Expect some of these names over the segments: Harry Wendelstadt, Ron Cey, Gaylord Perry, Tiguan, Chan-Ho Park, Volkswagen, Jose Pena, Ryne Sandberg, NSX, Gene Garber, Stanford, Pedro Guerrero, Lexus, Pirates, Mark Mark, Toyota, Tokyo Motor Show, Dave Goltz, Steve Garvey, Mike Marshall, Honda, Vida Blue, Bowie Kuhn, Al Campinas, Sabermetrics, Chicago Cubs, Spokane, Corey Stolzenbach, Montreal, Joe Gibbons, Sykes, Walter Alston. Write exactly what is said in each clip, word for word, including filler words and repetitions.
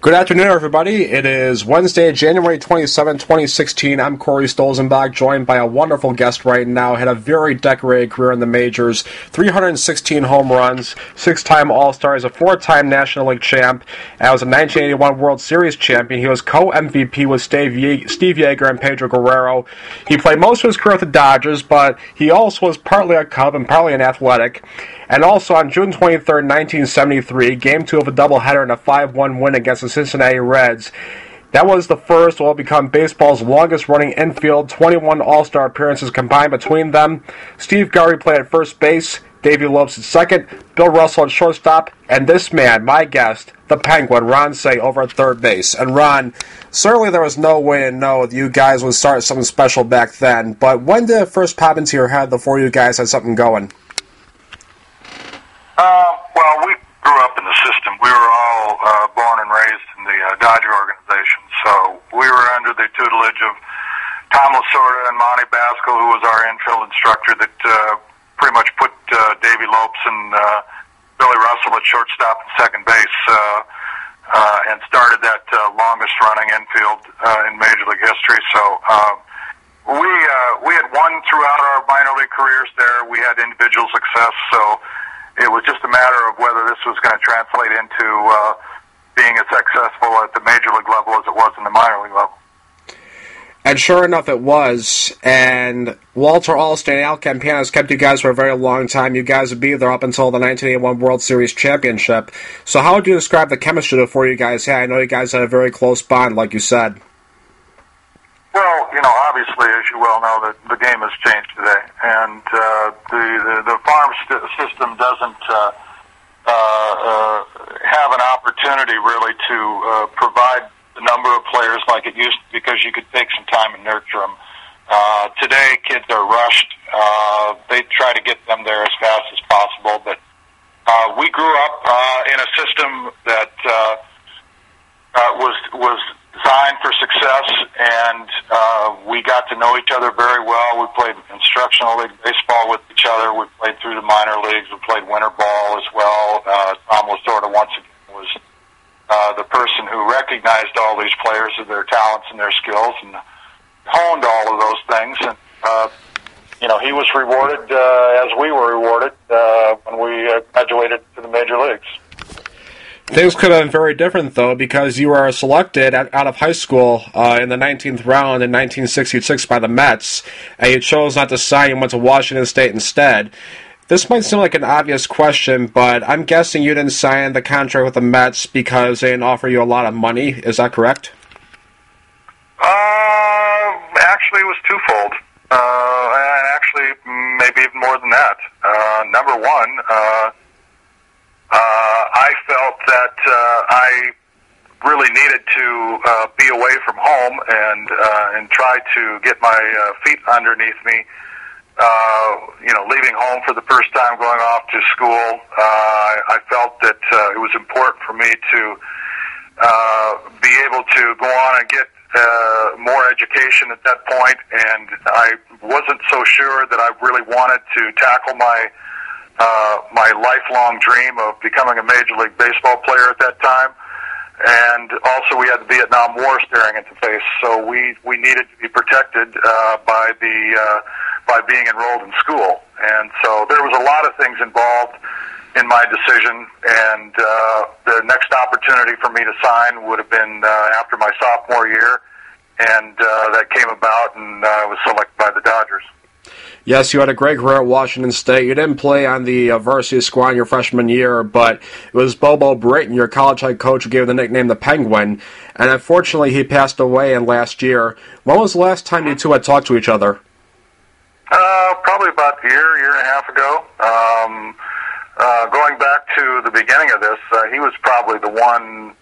Good afternoon, everybody. It is Wednesday, January twenty-seventh, twenty sixteen. I'm Corey Stolzenbach, joined by a wonderful guest right now. Had a very decorated career in the majors, three hundred sixteen home runs, six-time All-Star, a four-time National League champ, and was a nineteen eighty-one World Series champion. He was co-M V P with Steve Yeager and Pedro Guerrero. He played most of his career with the Dodgers, but he also was partly a Cub and partly an Athletic. And also on June twenty-third, nineteen seventy-three, Game two of a doubleheader and a five one win against the Cincinnati Reds. That was the first what will become baseball's longest-running infield, twenty-one All-Star appearances combined between them. Steve Garvey played at first base, Davey Lopes at second, Bill Russell at shortstop, and this man, my guest, the Penguin, Ron Cey, over at third base. And Ron, certainly there was no way to know that you guys would start something special back then, but when did it first pop into your head before you guys had something going? Uh, well, we grew up in the system. We were all uh, born and raised in the uh, Dodger organization, so we were under the tutelage of Tom Lasorda and Monty Baskill, who was our infield instructor that uh, pretty much put uh, Davey Lopes and uh, Billy Russell at shortstop and second base uh, uh, and started that uh, longest-running infield uh, in Major League history. So uh, we, uh, we had won throughout our minor league careers there. We had individual success, so it was just a matter of whether this was going to translate into uh, being as successful at the major league level as it was in the minor league level. And sure enough, it was. And Walter Alston and Al Campinas kept you guys for a very long time. You guys would be there up until the nineteen eighty-one World Series Championship. So how would you describe the chemistry before you guys had? I know you guys had a very close bond, like you said. Well, you know, obviously, as you well know, that the game has changed today, and uh, the, the the farm st system doesn't uh, uh, uh, have an opportunity really to uh, provide the number of players like it used to, because you could take some time and nurture them. Uh, today, kids are rushed; uh, they try to get them there as fast as possible. But uh, we grew up uh, in a system that uh, uh, was was. designed for success, and uh, we got to know each other very well. We played instructional league baseball with each other. We played through the minor leagues. We played winter ball as well. Uh, Tom Lasorda, once again, was uh, the person who recognized all these players of their talents and their skills and honed all of those things. And, uh, you know, he was rewarded uh, as we were rewarded uh, when we uh, graduated to the major leagues. Things could have been very different, though, because you were selected at, out of high school uh, in the nineteenth round in nineteen sixty-six by the Mets, and you chose not to sign and went to Washington State instead. This might seem like an obvious question, but I'm guessing you didn't sign the contract with the Mets because they didn't offer you a lot of money. Is that correct? Uh, actually, it was twofold, uh, and actually maybe even more than that. Uh, number one, uh, Uh, I felt that uh, I really needed to uh, be away from home and uh, and try to get my uh, feet underneath me. Uh, you know, leaving home for the first time, going off to school, uh, I felt that uh, it was important for me to uh, be able to go on and get uh, more education at that point, and I wasn't so sure that I really wanted to tackle my Uh, my lifelong dream of becoming a Major League Baseball player at that time. And also we had the Vietnam War staring at the face, so we, we needed to be protected uh, by the uh, by being enrolled in school. And so there was a lot of things involved in my decision, and uh, the next opportunity for me to sign would have been uh, after my sophomore year, and uh, that came about, and I uh, was selected by the Dodgers. Yes, you had a great career at Washington State. You didn't play on the uh, varsity squad in your freshman year, but it was Bobo Brayton, your college head coach, who gave him the nickname the Penguin. And unfortunately, he passed away in last year. When was the last time you two had talked to each other? Uh, probably about a year, year and a half ago. Um, uh, going back to the beginning of this, uh, he was probably the one,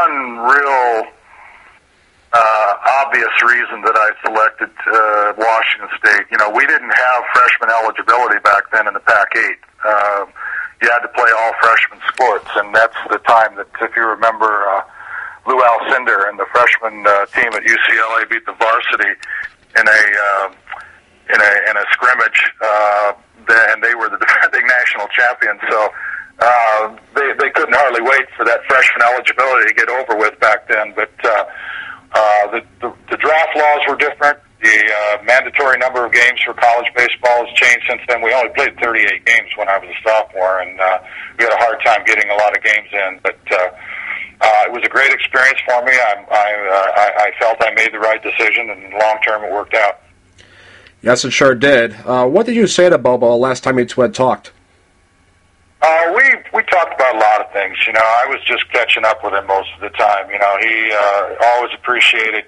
one real Uh, obvious reason that I selected uh, Washington State. You know, we didn't have freshman eligibility back then in the Pac eight. Uh, you had to play all freshman sports, and that's the time that, if you remember, uh, Lou Alcindor and the freshman uh, team at U C L A beat the varsity in a uh, in a in a scrimmage, uh, and they were the defending national champions. So uh, they they couldn't hardly wait for that freshman eligibility to get over with back then. But uh, uh, the, the the draft laws were different. The uh, mandatory number of games for college baseball has changed since then. We only played thirty-eight games when I was a sophomore, and uh, we had a hard time getting a lot of games in. But uh, uh, it was a great experience for me. I, I, I felt I made the right decision, and long-term it worked out. Yes, it sure did. Uh, what did you say to Bobo last time you two had talked? Uh, we we talked about a lot of things. You know, I was just catching up with him most of the time. You know, he uh, always appreciated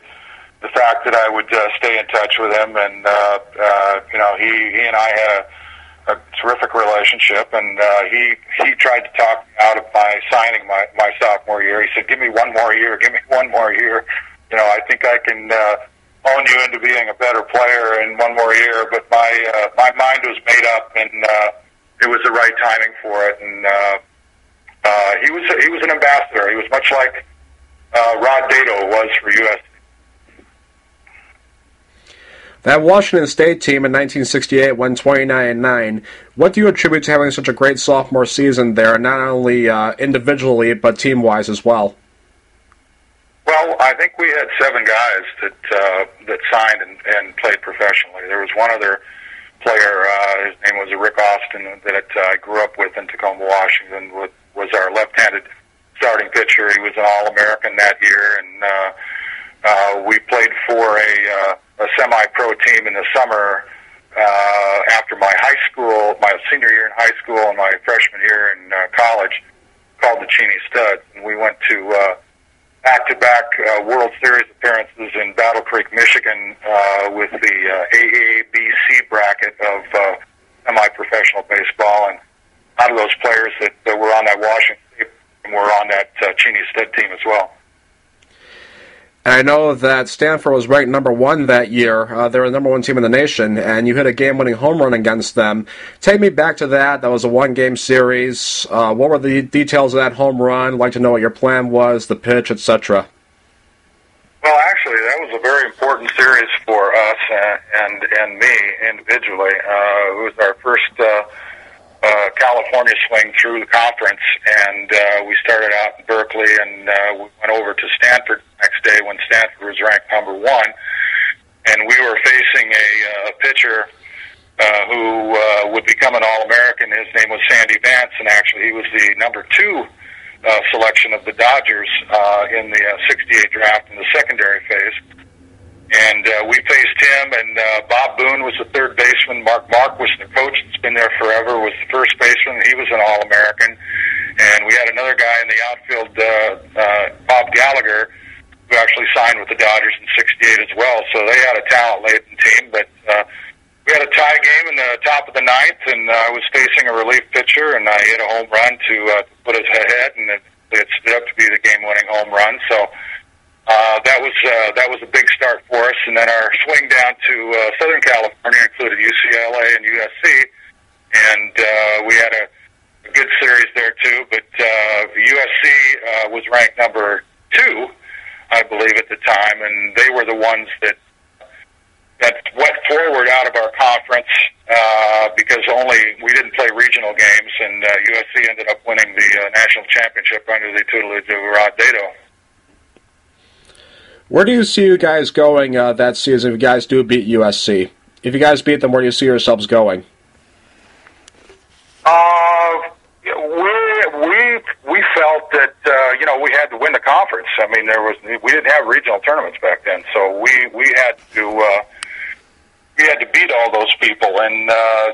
the fact that I would uh, stay in touch with him, and uh, uh, you know, he, he and I had a, a terrific relationship, and uh, he he tried to talk me out of my signing my, my sophomore year. He said, "Give me one more year. Give me one more year. You know, I think I can uh, own you into being a better player in one more year." But my uh, my mind was made up, and uh, it was the right timing for it. And uh, uh, he was he was an ambassador. He was much like uh, Rod Dedeaux was for U S C. That Washington State team in nineteen sixty-eight won twenty-nine and nine. What do you attribute to having such a great sophomore season there, not only uh, individually but team-wise as well? Well, I think we had seven guys that uh, that signed and, and played professionally. There was one other player, uh, his name was Rick Austin, that I uh, grew up with in Tacoma, Washington, with, was our left-handed starting pitcher. He was an All-American that year, and uh, uh, we played for a... Uh, a semi-pro team in the summer uh, after my high school, my senior year in high school and my freshman year in uh, college, called the Cheney Stud. And we went to uh, back-to-back uh, World Series appearances in Battle Creek, Michigan, uh, with the uh, A A B C bracket of uh, semi-professional baseball. And a lot of those players that, that were on that Washington State team were on that uh, Cheney Stud team as well. And I know that Stanford was ranked number one that year. Uh, they were the number one team in the nation, and you hit a game-winning home run against them. Take me back to that. That was a one-game series. Uh, what were the details of that home run? I'd like to know what your plan was, the pitch, et cetera. Well, actually, that was a very important series for us and and, and me individually. Uh, it was our first uh, uh, California swing through the conference, and uh, we started out in Berkeley, and uh, we went over to Stanford next day when Stanford was ranked number one, and we were facing a, a pitcher uh, who uh, would become an All-American. His name was Sandy Vance, and actually he was the number two uh, selection of the Dodgers uh, in the uh, sixty-eight draft in the secondary phase. And uh, we faced him, and uh, Bob Boone was the third baseman. Mark Mark was the coach that's been there forever, was the first baseman. He was an All-American. And we had another guy in the outfield, uh, uh, Bob Gallagher, who actually signed with the Dodgers in sixty-eight as well, so they had a talent-laden team. But uh, we had a tie game in the top of the ninth, and uh, I was facing a relief pitcher, and I hit a home run to uh, put us ahead, and it, it stood up to be the game-winning home run. So uh, that was uh, that was a big start for us. And then our swing down to uh, Southern California included U C L A and U S C, and uh, we had a, a good series there too. But uh, U S C uh, was ranked number two, I believe, at the time, and they were the ones that that went forward out of our conference uh, because only we didn't play regional games, and uh, U S C ended up winning the uh, national championship under the tutelage of Rod Dedeaux. Where do you see you guys going uh, that season if you guys do beat U S C? If you guys beat them, where do you see yourselves going? Uh, we we we felt that uh, you know we had to win the conference. I mean, there was we didn't have regional tournaments back then, so we we had to uh, we had to beat all those people. And uh,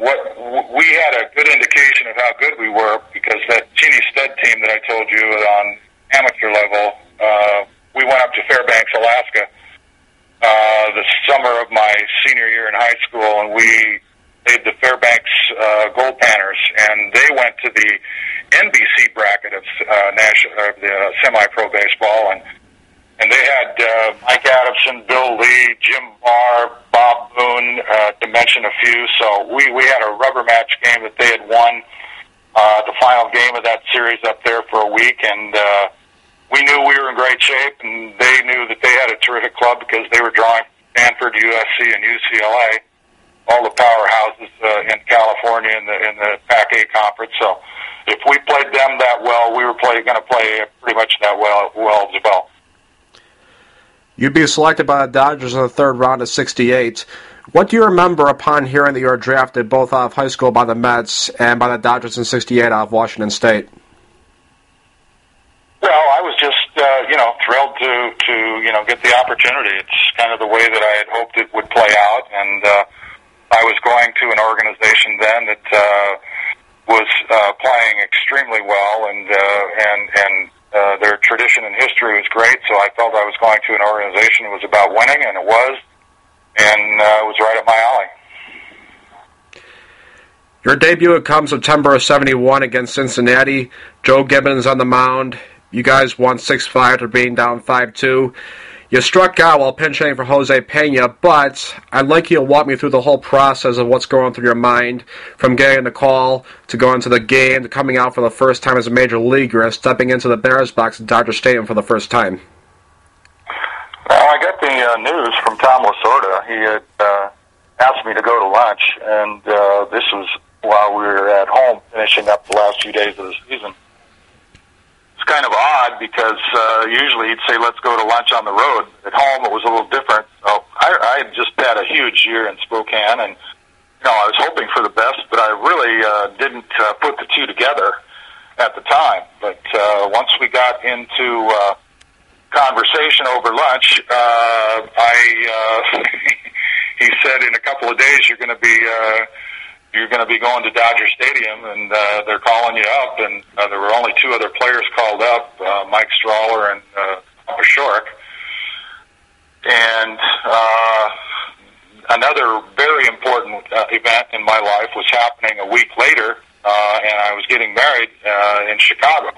what we had a good indication of how good we were because that Cheney Stud team that I told you on amateur level, uh, we went up to Fairbanks, Alaska, uh, the summer of my senior year in high school, and we played the Fairbanks uh, Gold Panthers, and they went to the N B C bracket of uh, national, uh, the uh, semi-pro baseball, and and they had uh, Mike Adamson, Bill Lee, Jim Barr, Bob Boone, uh, to mention a few. So we we had a rubber match game that they had won uh, the final game of that series up there for a week, and uh, we knew we were in great shape, and they knew that they had a terrific club because they were drawing Stanford, U S C, and U C L A. all the powerhouses uh, in California in the in the Pac eight conference. So if we played them that well, we were going to play pretty much that well, well as well. You'd be selected by the Dodgers in the third round of sixty-eight. What do you remember upon hearing that you were drafted both out of high school by the Mets and by the Dodgers in sixty-eight out of Washington State? Well, I was just, uh, you know, thrilled to, to, you know, get the opportunity. It's kind of the way that I had hoped it would play out, and uh, I was going to an organization then that uh, was uh, playing extremely well, and uh, and and. Uh, their tradition and history was great, so I felt I was going to an organization that was about winning, and it was, and uh, it was right up my alley. Your debut comes September of seventy-one against Cincinnati. Joe Gibbons on the mound. You guys won six five after being down five two. You struck out while pinch hitting for Jose Pena, but I'd like you to walk me through the whole process of what's going through your mind, from getting the call to going to the game to coming out for the first time as a major leaguer and stepping into the batter's box at Dodger Stadium for the first time. Well, I got the uh, news from Tom Lasorda. He had uh, asked me to go to lunch, and uh, this was while we were at home finishing up the last few days of the season. Kind of odd because uh, usually he'd say, let's go to lunch on the road. At home, it was a little different. So I, I had just had a huge year in Spokane, and you know, I was hoping for the best, but I really uh, didn't uh, put the two together at the time. But uh, once we got into uh, conversation over lunch, uh, I uh, he said, in a couple of days, you're going to be... Uh, you're going to be going to Dodger Stadium, and uh, they're calling you up, and uh, there were only two other players called up, uh, Mike Strawler and uh, Shork. And uh, another very important uh, event in my life was happening a week later, uh, and I was getting married uh, in Chicago.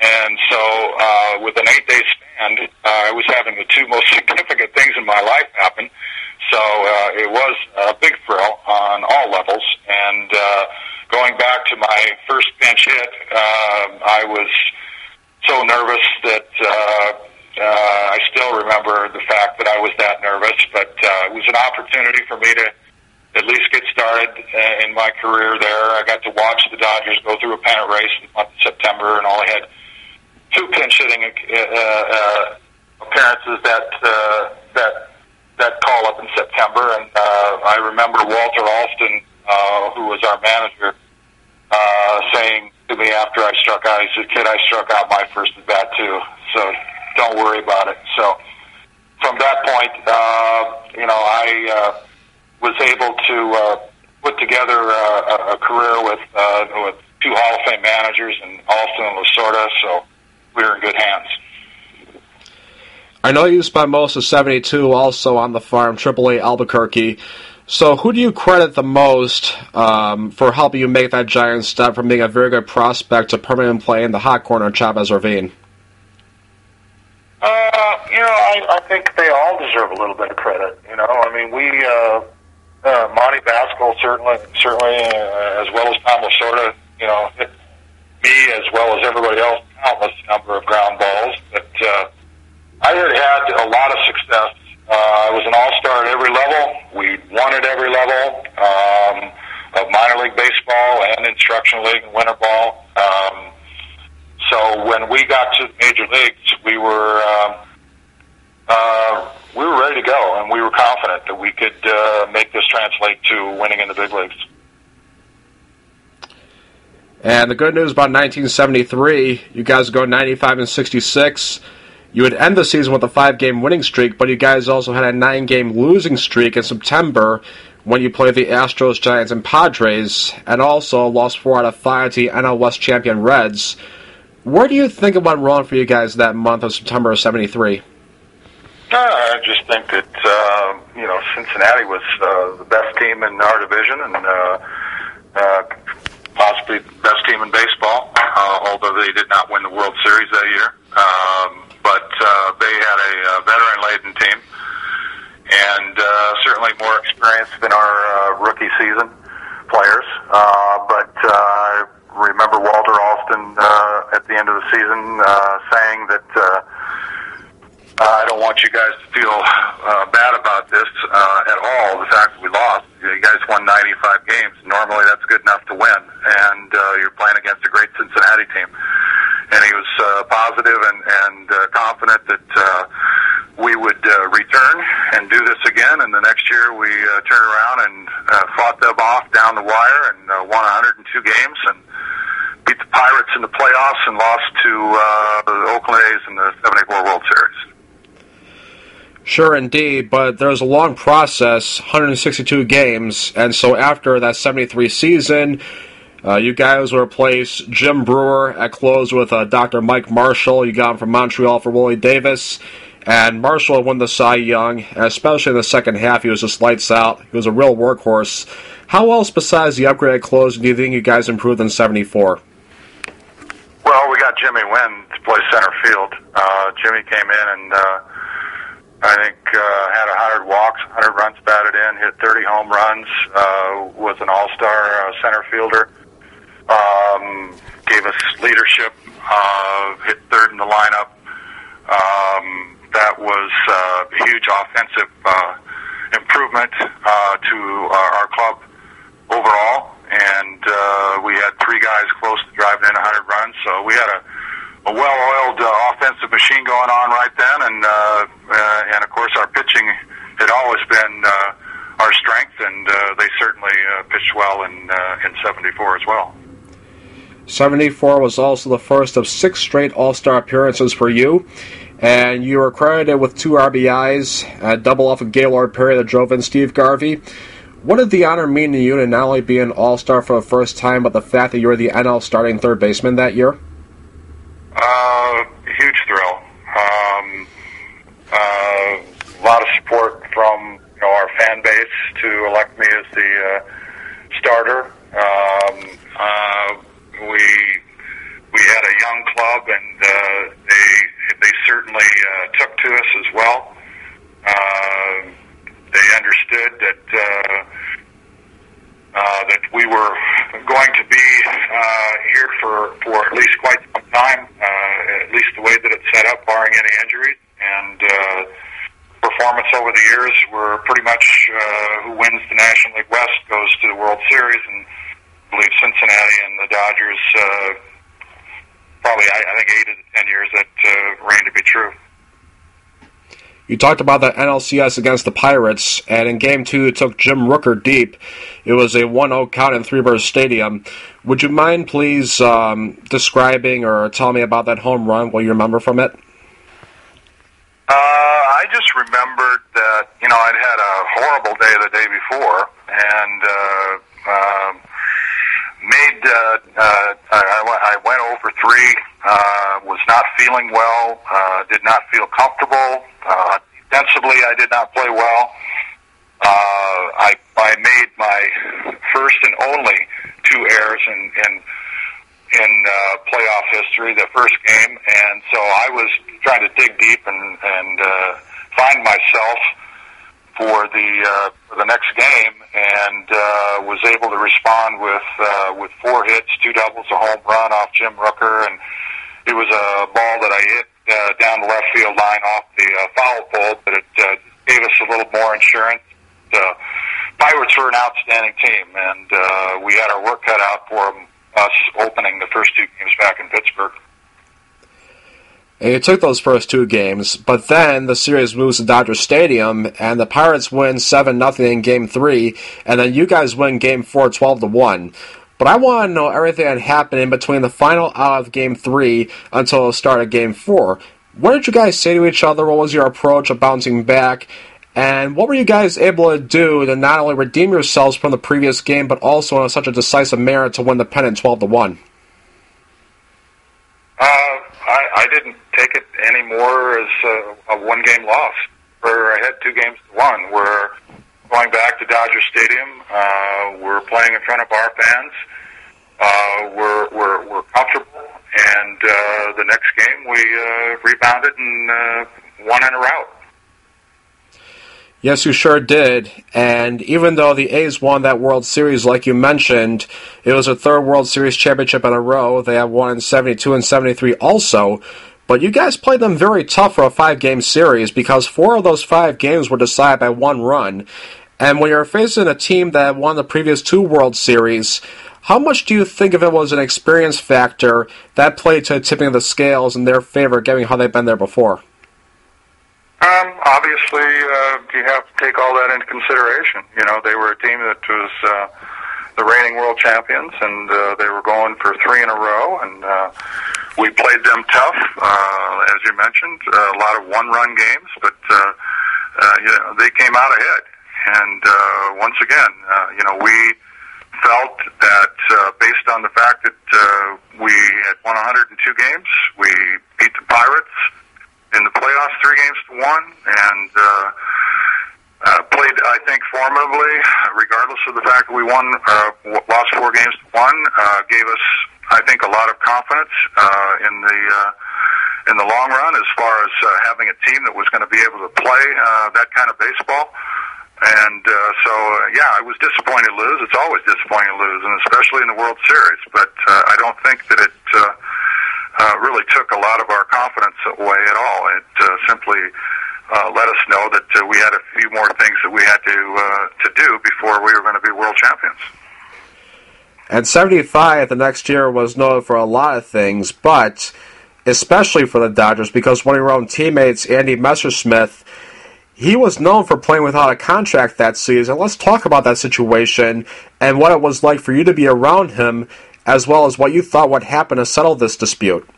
And so uh, with an eight-day span, uh, I was having the two most significant things in my life happen. So uh, it was a big thrill on all levels. And uh, going back to my first pinch hit, uh, I was so nervous that uh, uh, I still remember the fact that I was that nervous. But uh, it was an opportunity for me to at least get started uh, in my career there. I got to watch the Dodgers go through a pennant race in the month of September, and only had two pinch hitting uh, uh, appearances that uh, that. that call up in September, and uh, I remember Walter Alston, uh, who was our manager, uh, saying to me after I struck out, he said, "Kid, I struck out my first at bat too, so don't worry about it." So from that point, uh, you know, I uh, was able to uh, put together a, a career with uh, with two Hall of Fame managers, and Alston and Lasorda, so we were in good hands. I know you spent most of seventy-two also on the farm, triple A Albuquerque. So who do you credit the most um, for helping you make that giant step from being a very good prospect to permanent play in the hot corner of Chavez Ravine? Uh, you know, I, I think they all deserve a little bit of credit. You know, I mean, we, uh, uh, Monty Baskill certainly, certainly uh, as well as Tom Lasorda, you know, hit me as well as everybody else, countless number of ground balls, but... Uh, I had had a lot of success. Uh, I was an all-star at every level. We won at every level um, of minor league baseball and instructional league and winter ball. Um, so when we got to the major leagues, we were um, uh, we were ready to go, and we were confident that we could uh, make this translate to winning in the big leagues. And the good news about nineteen seventy-three, you guys go ninety-five and sixty-six. You would end the season with a five-game winning streak, but you guys also had a nine-game losing streak in September when you played the Astros, Giants, and Padres, and also lost four out of five to the N L West champion Reds. Where do you think it went wrong for you guys that month of September of seventy-three? Uh, I just think that uh, you know, Cincinnati was uh, the best team in our division, and uh, uh, possibly the best team in baseball, uh, although they did not win the World Series that year. Um, but uh, they had a, a veteran-laden team, and uh, certainly more experience than our uh, rookie season players. Uh, but uh, I remember Walter Alston uh, at the end of the season uh, saying that, uh, I don't want you guys to feel uh, bad about this uh, at all, the fact that we lost. you guys won ninety-five games. Normally that's good enough to win, and uh, you're playing against a great Cincinnati team. And he was uh, positive and, and uh, confident that uh, we would uh, return and do this again. And the next year we uh, turned around and uh, fought them off down the wire and uh, won one hundred two games and beat the Pirates in the playoffs and lost to uh, the Oakland A's in the seventy-four World Series. Sure, indeed, but there was a long process, one hundred sixty-two games, and so after that seventy-three season, uh, you guys would replace Jim Brewer at close with uh, Doctor Mike Marshall. You got him from Montreal for Willie Davis, and Marshall won the Cy Young, and especially in the second half, he was just lights out. He was a real workhorse. How else besides the upgrade at close do you think you guys improved in seventy-four? Well, we got Jimmy Wynn to play center field. Uh, Jimmy came in and... Uh, I think uh, had one hundred walks, one hundred runs batted in, hit thirty home runs, uh, was an all-star uh, center fielder, um, gave us leadership, uh, hit third in the lineup. Um, that was uh, a huge offensive uh, improvement uh, to uh, our club overall, and uh, we had three guys close to driving in one hundred runs, so we had a a well-oiled uh, offensive machine going on right then, and uh, uh, and of course our pitching had always been uh, our strength, and uh, they certainly uh, pitched well in uh, in seventy-four as well. seventy-four was also the first of six straight All-Star appearances for you, and you were credited with two R B Is, a double off of Gaylord Perry that drove in Steve Garvey. What did the honor mean to you to not only be an All-Star for the first time, but the fact that you were the N L starting third baseman that year? Uh, huge thrill. Um, uh, a lot of support from you know, our fan base to elect me as the uh, starter. Um, uh, we we had a young club, and uh, they they certainly uh, took to us as well. Uh, they understood that. Uh, Uh, that we were going to be uh, here for, for at least quite some time, uh, at least the way that it's set up, barring any injuries. And uh, performance over the years were pretty much uh, who wins the National League West goes to the World Series, and I believe Cincinnati and the Dodgers, uh, probably I, I think eight of the ten years that uh, reigned to be true. You talked about that N L C S against the Pirates, and in Game two you took Jim Rooker deep. It was a one oh count in Three Rivers Stadium. Would you mind, please, um, describing or tell me about that home run, what you remember from it? Uh, I just remembered that, you know, I'd had a horrible day the day before, and uh, uh, made, uh, uh, I, I went oh for three, uh, was not feeling well, uh, did not feel comfortable. Uh, defensively, I did not play well. Uh, I, I made my first and only two errors in, in, in uh, playoff history, the first game, and so I was trying to dig deep and, and uh, find myself for the uh, for the next game, and uh, was able to respond with uh, with four hits, two doubles, a home run off Jim Rooker, and it was a ball that I hit Uh, down the left field line off the uh, foul pole, but it uh, gave us a little more insurance. Uh, Pirates were an outstanding team, and uh, we had our work cut out for them, us opening the first two games back in Pittsburgh. And you took those first two games, but then the series moves to Dodger Stadium, and the Pirates win seven nothing in Game three, and then you guys win Game four twelve to one. But I want to know everything that happened in between the final out of Game three until the start of Game four. What did you guys say to each other? What was your approach of bouncing back? And what were you guys able to do to not only redeem yourselves from the previous game, but also in such a decisive manner to win the pennant twelve to one? Uh, I, I didn't take it anymore as a, a one-game loss. Or I had two games to one where... going back to Dodger Stadium, uh, we're playing in front of our fans. Uh, we're, we're, we're comfortable, and uh, the next game we uh, rebounded and uh, won in a rout. Yes, you sure did. And even though the A's won that World Series, like you mentioned, it was their third World Series championship in a row. They have won in seventy-two and seventy-three also. But you guys played them very tough for a five-game series because four of those five games were decided by one run. And when you're facing a team that won the previous two World Series, how much do you think of it was an experience factor that played to tipping of the scales in their favor, given how they've been there before? Um, obviously, uh, you have to take all that into consideration. You know, they were a team that was uh, the reigning world champions, and uh, they were going for three in a row, and uh, we played them tough, uh, as you mentioned, uh, a lot of one-run games, but uh, uh, you know, they came out ahead. And uh, once again, uh, you know, we felt that uh, based on the fact that uh, we had won one hundred two games, we beat the Pirates in the playoffs three games to one, and uh, uh, played, I think, formidably, regardless of the fact that we won, uh, lost four games to one, uh, gave us, I think, a lot of confidence uh, in the uh, in the long run as far as uh, having a team that was going to be able to play uh, that kind of baseball. And uh, so, uh, yeah, I was disappointed to lose. It's always disappointing to lose, and especially in the World Series. But uh, I don't think that it... Uh, Uh, really took a lot of our confidence away at all. It uh, simply uh, let us know that uh, we had a few more things that we had to uh, to do before we were going to be world champions. And seventy-five the next year was known for a lot of things, but especially for the Dodgers, because one of your own teammates, Andy Messersmith, he was known for playing without a contract that season. Let's talk about that situation and what it was like for you to be around him, as well as what you thought would happen to settle this dispute.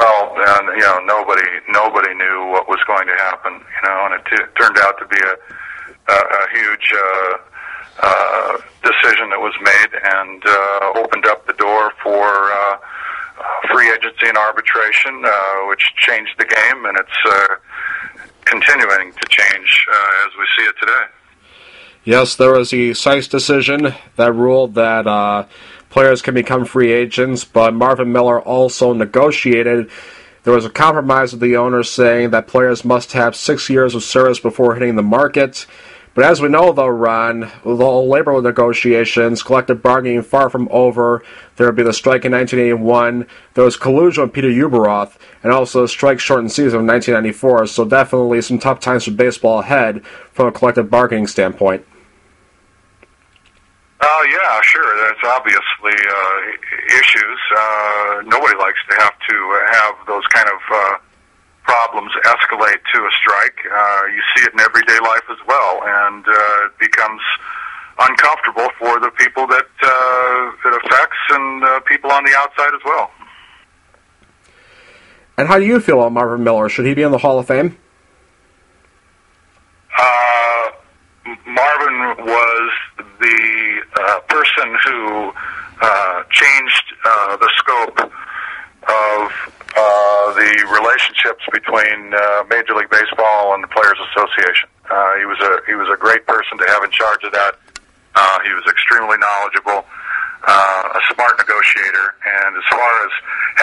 Well, uh, you know, nobody nobody knew what was going to happen, you know, and it t- turned out to be a, a, a huge uh, uh, decision that was made and uh, opened up the door for uh, free agency and arbitration, uh, which changed the game, and it's uh, continuing to change uh, as we see it today. Yes, there was the Sykes decision that ruled that uh, players can become free agents, but Marvin Miller also negotiated. There was a compromise with the owner saying that players must have six years of service before hitting the market. But as we know, though, Ron, with all labor negotiations, collective bargaining far from over, there would be the strike in nineteen eighty-one, there was collusion with Peter Uberoth, and also the strike-shortened season of nineteen ninety-four, so definitely some tough times for baseball ahead from a collective bargaining standpoint. Oh, uh, yeah, sure. That's obviously uh, issues. Uh, nobody likes to have to have those kind of uh, problems escalate to a strike. Uh, you see it in everyday life as well, and uh, it becomes uncomfortable for the people that uh, it affects and uh, people on the outside as well. And how do you feel about Marvin Miller? Should he be in the Hall of Fame? Uh, Marvin was the Uh, person who uh, changed uh, the scope of uh, the relationships between uh, Major League Baseball and the Players Association. Uh, he was a he was a great person to have in charge of that. Uh, he was extremely knowledgeable, uh, a smart negotiator, and as far as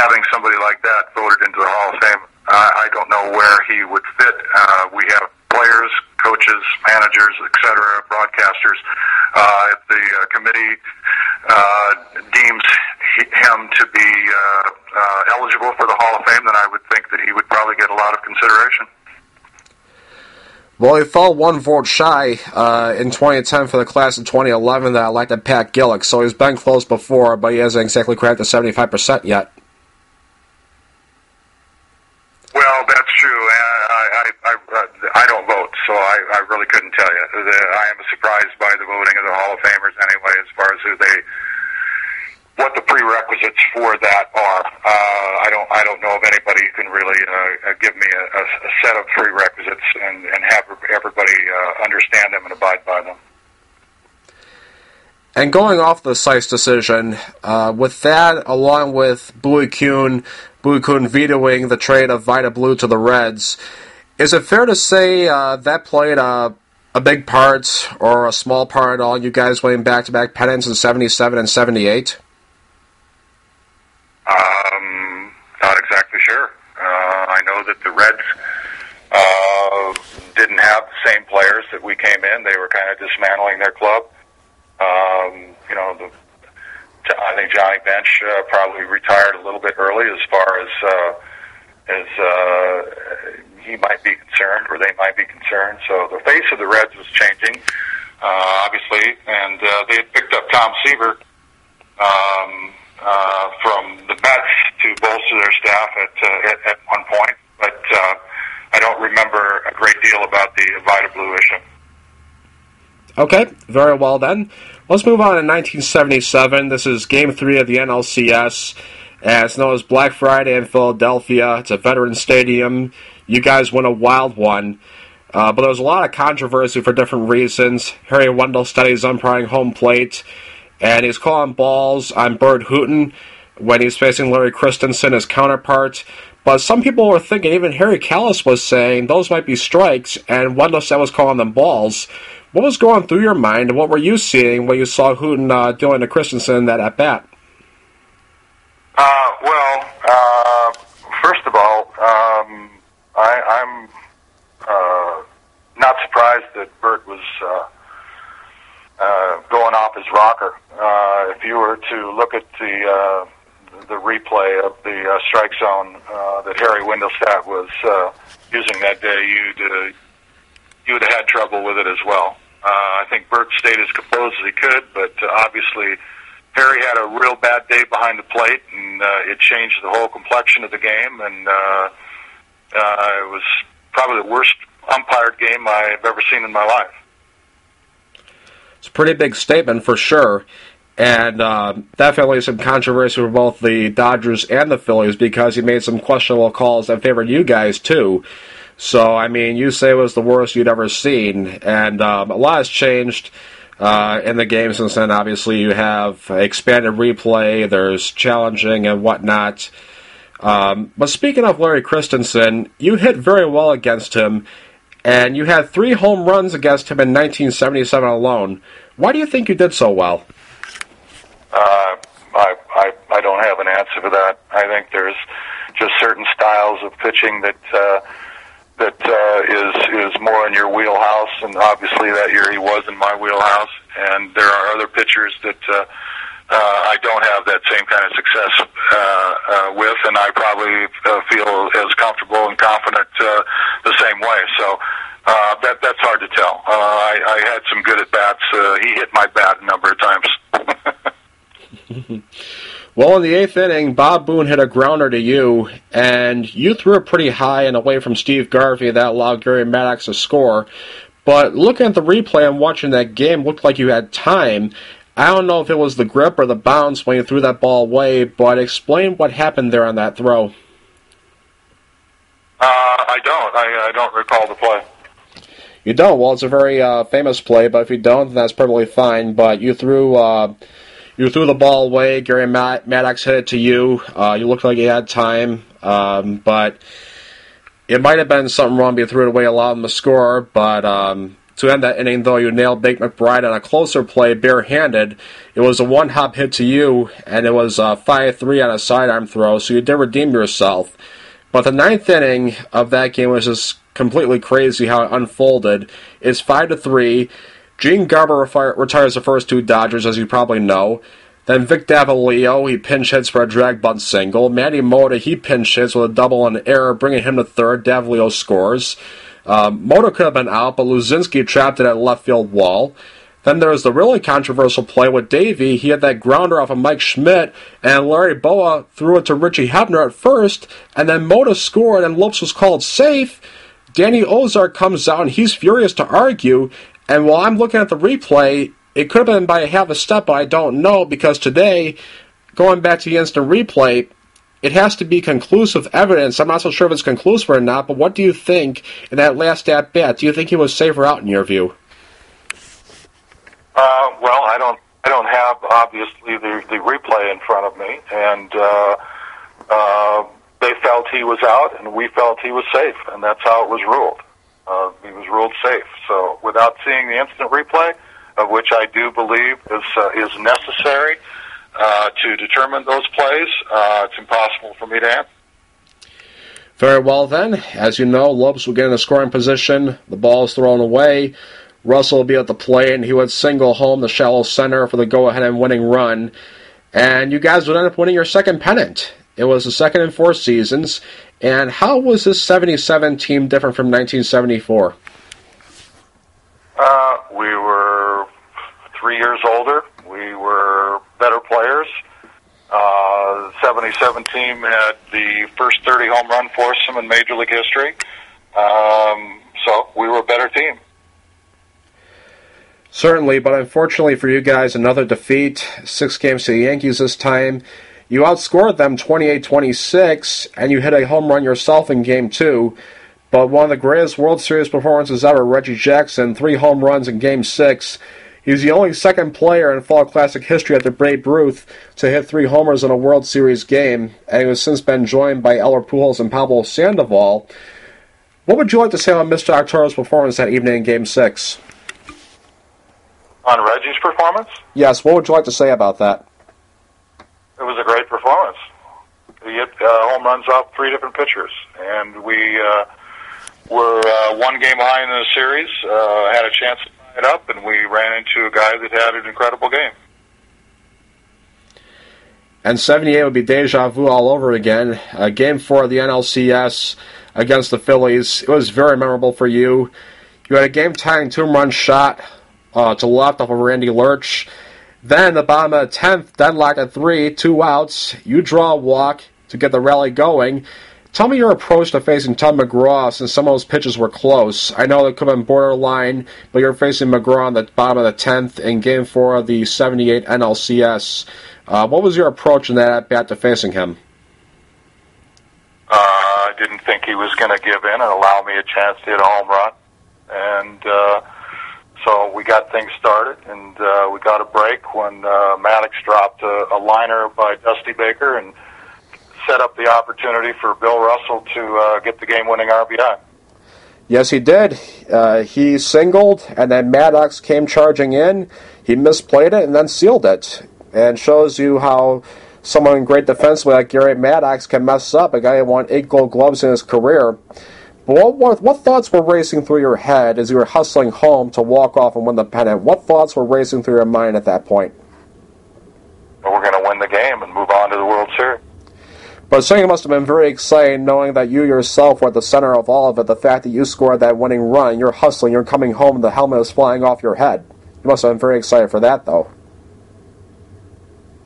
having somebody like that voted into the Hall of Fame, I, I don't know where he would fit. Uh, we have players, coaches, managers, et cetera, broadcasters. Uh, if the uh, committee uh, deems he, him to be uh, uh, eligible for the Hall of Fame, then I would think that he would probably get a lot of consideration. Well, he fell one vote shy uh, in twenty ten for the class of twenty eleven that elected Pat Gillick, so he's been close before, but he hasn't exactly cracked the seventy-five percent yet. Well, that's true. I, I, I, I don't vote, so I, I really couldn't tell you. I am surprised by the voting of the Hall of Famers anyway, as far as who they, what the prerequisites for that are. Uh, I don't I don't know of anybody who can really uh, give me a, a set of prerequisites and, and have everybody uh, understand them and abide by them. And going off the Sykes decision, uh, with that, along with Bowie Kuhn, Bowie Kuhn vetoing the trade of Vida Blue to the Reds, is it fair to say uh, that played a, a big part or a small part at all, you guys winning back-to-back pennants in seventy-seven and seventy-eight? Um, not exactly sure. Uh, I know that the Reds uh, didn't have the same players that we came in. They were kind of dismantling their club. Um, you know, the, I think Johnny Bench uh, probably retired a little bit early as far as uh, as uh, he might be concerned, or they might be concerned. So the face of the Reds was changing, uh, obviously, and uh, they had picked up Tom Seaver um, uh, from the Mets to bolster their staff at uh, at, at one point. But uh, I don't remember a great deal about the Vita Blue issue. Okay, very well then. Let's move on to nineteen seventy-seven. This is Game three of the N L C S. It's known as Black Friday in Philadelphia. It's a Veterans Stadium. You guys won a wild one. Uh, but there was a lot of controversy for different reasons. Harry Wendell Steady's umpiring home plate, and he's calling balls on Bert Hooton when he's facing Larry Christensen, his counterpart. But some people were thinking, even Harry Callis was saying, those might be strikes, and Wendell Steady was calling them balls. What was going through your mind, and what were you seeing when you saw Hooton uh, dealing to Christensen that at-bat? Uh, well, uh, first of all, um, I, I'm uh, not surprised that Bert was uh, uh, going off his rocker. Uh, if you were to look at the uh, the replay of the uh, strike zone uh, that Harry Wendelstadt was uh, using that day, you'd uh, you would have had trouble with it as well. Uh, I think Bert stayed as composed as he could, but uh, obviously Harry had a real bad day behind the plate, and uh, it changed the whole complexion of the game, and uh, uh, it was probably the worst umpired game I've ever seen in my life. It's a pretty big statement for sure, and uh, definitely some controversy for both the Dodgers and the Phillies because he made some questionable calls that favored you guys too. So, I mean, you say it was the worst you'd ever seen, and um, a lot has changed uh, in the game since then. Obviously, you have expanded replay, there's challenging and whatnot. Um, but speaking of Larry Christensen, you hit very well against him, and you had three home runs against him in nineteen seventy-seven alone. Why do you think you did so well? Uh, I, I, I don't have an answer for that. I think there's just certain styles of pitching that... Uh, that uh, is is more in your wheelhouse, and obviously that year he was in my wheelhouse, and there are other pitchers that uh, uh, I don't have that same kind of success uh, uh, with, and I probably uh, feel as comfortable and confident uh, the same way, so uh, that that's hard to tell. Uh, I, I had some good at-bats. Uh, he hit my bat a number of times. Well, in the eighth inning, Bob Boone hit a grounder to you, and you threw it pretty high and away from Steve Garvey that allowed Gary Maddox to score. But looking at the replay and watching that game, looked like you had time. I don't know if it was the grip or the bounce when you threw that ball away, but explain what happened there on that throw. Uh, I don't. I, I don't recall the play. You don't? Well, it's a very uh, famous play, but if you don't, then that's perfectly fine. But you threw... Uh, You threw the ball away. Gary Maddox hit it to you. Uh, you looked like you had time, um, but it might have been something wrong. You threw it away, allowed him to score. But um, to end that inning, though, you nailed Big McBride on a closer play, barehanded. It was a one-hop hit to you, and it was a five three on a sidearm throw, so you did redeem yourself. But the ninth inning of that game was just completely crazy how it unfolded. It's five to three. Gene Garber retires the first two Dodgers, as you probably know. Then Vic Davalio, he pinch hits for a drag bunt single. Manny Mota, he pinch hits with a double and an error, bringing him to third. Davalio scores. Um, Mota could have been out, but Luzinski trapped it at left field wall. Then there's the really controversial play with Davey. He had that grounder off of Mike Schmidt, and Larry Boa threw it to Richie Hebner at first, and then Mota scored, and Lopes was called safe. Danny Ozar comes out, and he's furious to argue. And while I'm looking at the replay, it could have been by half a step, but I don't know, because today, going back to the instant replay, it has to be conclusive evidence. I'm not so sure if it's conclusive or not, but what do you think in that last at-bat? Do you think he was safe or out in your view? Uh, well, I don't I don't have, obviously, the, the replay in front of me, and uh, uh, they felt he was out, and we felt he was safe, and that's how it was ruled. Uh, he was ruled safe. So without seeing the instant replay, of which I do believe is uh, is necessary uh, to determine those plays, uh, it's impossible for me to answer. Very well then. As you know, Lopes will get in a scoring position. The ball is thrown away. Russell will be at the plate, and he would single home the shallow center for the go-ahead and winning run. And you guys would end up winning your second pennant. It was the second in four seasons. And how was this seventy-seven team different from nineteen seventy-four? Uh, we were three years older. We were better players. Uh, the seventy-seven team had the first thirty home run foursome in Major League history. Um, so we were a better team. Certainly, but unfortunately for you guys, another defeat, six games to the Yankees this time. You outscored them twenty-eight twenty-six, and you hit a home run yourself in Game two. But one of the greatest World Series performances ever, Reggie Jackson, three home runs in Game six. He's the only second player in Fall Classic history after Babe Ruth to hit three homers in a World Series game, and he has since been joined by Eller Pujols and Pablo Sandoval. What would you like to say on Mister Arturo's performance that evening in Game six? On Reggie's performance? Yes, what would you like to say about that? It was a great performance. He hit uh, home runs off three different pitchers, and we uh, were uh, one game behind in the series, uh, had a chance to tie it up, and we ran into a guy that had an incredible game. And seventy-eight would be deja vu all over again. Uh, game four of the N L C S against the Phillies. It was very memorable for you. You had a game-tying two-run shot. Uh, to left off of Randy Lurch. Then the bottom of the tenth, Denlock at three, two outs. You draw a walk to get the rally going. Tell me your approach to facing Tom McGraw since some of those pitches were close. I know they could have been borderline, but you're facing McGraw on the bottom of the tenth in Game four of the seventy-eight N L C S. Uh, what was your approach in that at-bat to facing him? Uh, I didn't think he was going to give in and allow me a chance to hit a home run. And... Uh, So we got things started, and uh, we got a break when uh, Maddox dropped a, a liner by Dusty Baker and set up the opportunity for Bill Russell to uh, get the game-winning R B I. Yes, he did. Uh, he singled, and then Maddox came charging in. He misplayed it and then sealed it, and shows you how someone great defensively like Garrett Maddox can mess up, a guy who won eight gold gloves in his career. What, what, what thoughts were racing through your head as you were hustling home to walk off and win the pennant? What thoughts were racing through your mind at that point? Well, we're going to win the game and move on to the World Series. But something must have been very exciting knowing that you yourself were at the center of all of it, the fact that you scored that winning run, you're hustling, you're coming home, and the helmet is flying off your head. You must have been very excited for that, though.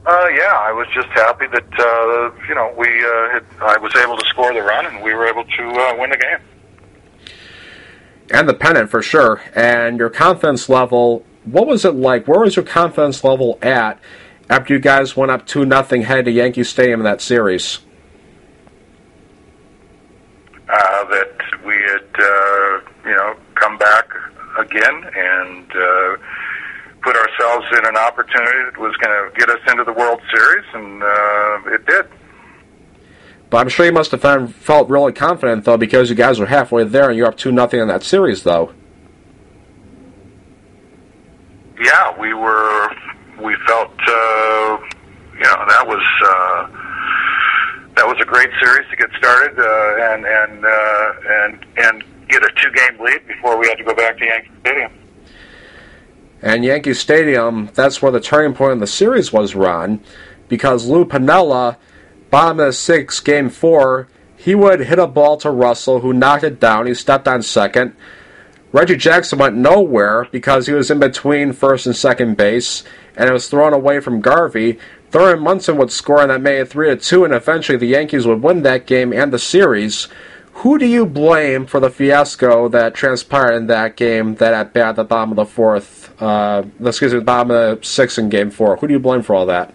Uh, yeah, I was just happy that, uh, you know, we uh, had, I was able to score the run and we were able to uh, win the game. And the pennant, for sure. And your confidence level, what was it like? Where was your confidence level at after you guys went up two nothing headed to Yankee Stadium in that series? Uh, that we had, uh, you know, come back again and uh, put ourselves in an opportunity that was going to get us into the World Series, and uh, it did. But I'm sure you must have found, felt really confident, though, because you guys were halfway there and you're up two nothing in that series, though. Yeah, we were. We felt, uh, you know, that was uh, that was a great series to get started uh, and and uh, and and get a two-game lead before we had to go back to Yankee Stadium. And Yankee Stadium, that's where the turning point in the series was, Ron, because Lou Piniella, bottom of the sixth, Game four, he would hit a ball to Russell, who knocked it down. He stepped on second. Reggie Jackson went nowhere because he was in between first and second base, and it was thrown away from Garvey. Thurman Munson would score, and that made it three to two, and eventually the Yankees would win that game and the series. Who do you blame for the fiasco that transpired in that game, that at bat, the bottom of the fourth, uh, excuse me, the bottom of the sixth in Game four? Who do you blame for all that?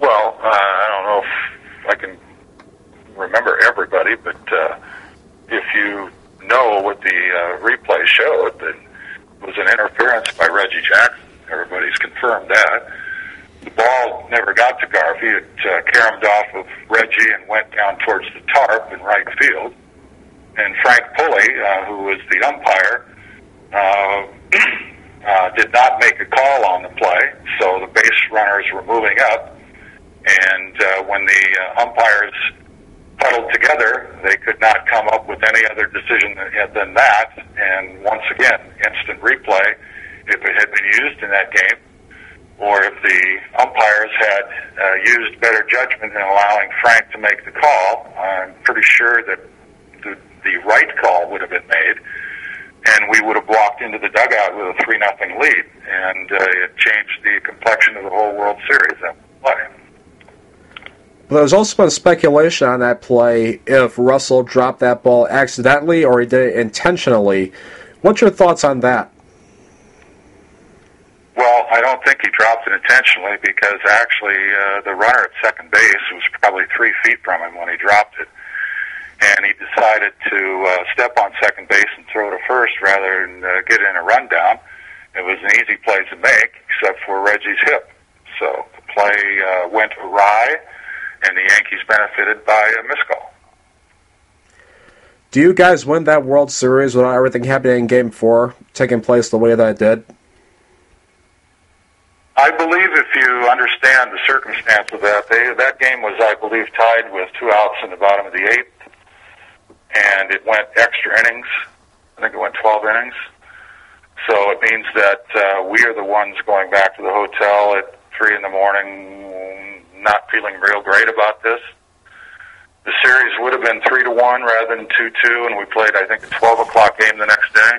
Well, uh, I don't know if I can remember everybody, but uh, if you know what the uh, replay showed, that it was an interference by Reggie Jackson. Everybody's confirmed that. The ball never got to Garvey. It uh, caromed off of Reggie and went down towards the tarp in right field. And Frank Pulley, uh, who was the umpire, uh, uh, did not make a call on the play, so the base runners were moving up. And uh, when the uh, umpires huddled together, they could not come up with any other decision than that. And once again, instant replay, if it had been used in that game, or if the umpires had uh, used better judgment in allowing Frank to make the call, I'm pretty sure that the, the right call would have been made, and we would have walked into the dugout with a three nothing lead, and uh, it changed the complexion of the whole World Series that play. Well, there's also been speculation on that play if Russell dropped that ball accidentally or he did it intentionally. What's your thoughts on that? Well, I don't think he dropped it intentionally, because actually uh, the runner at second base was probably three feet from him when he dropped it. And he decided to uh, step on second base and throw to first rather than uh, get in a rundown. It was an easy play to make, except for Reggie's hip. So the play uh, went awry, and the Yankees benefited by a missed call. Do you guys win that World Series without everything happening in Game four taking place the way that it did? I believe if you understand the circumstance of that, they, that game was, I believe, tied with two outs in the bottom of the eighth. And it went extra innings. I think it went twelve innings. So it means that uh, we are the ones going back to the hotel at three in the morning, not feeling real great about this. The series would have been three to one rather than two two, and we played, I think, a twelve o'clock game the next day.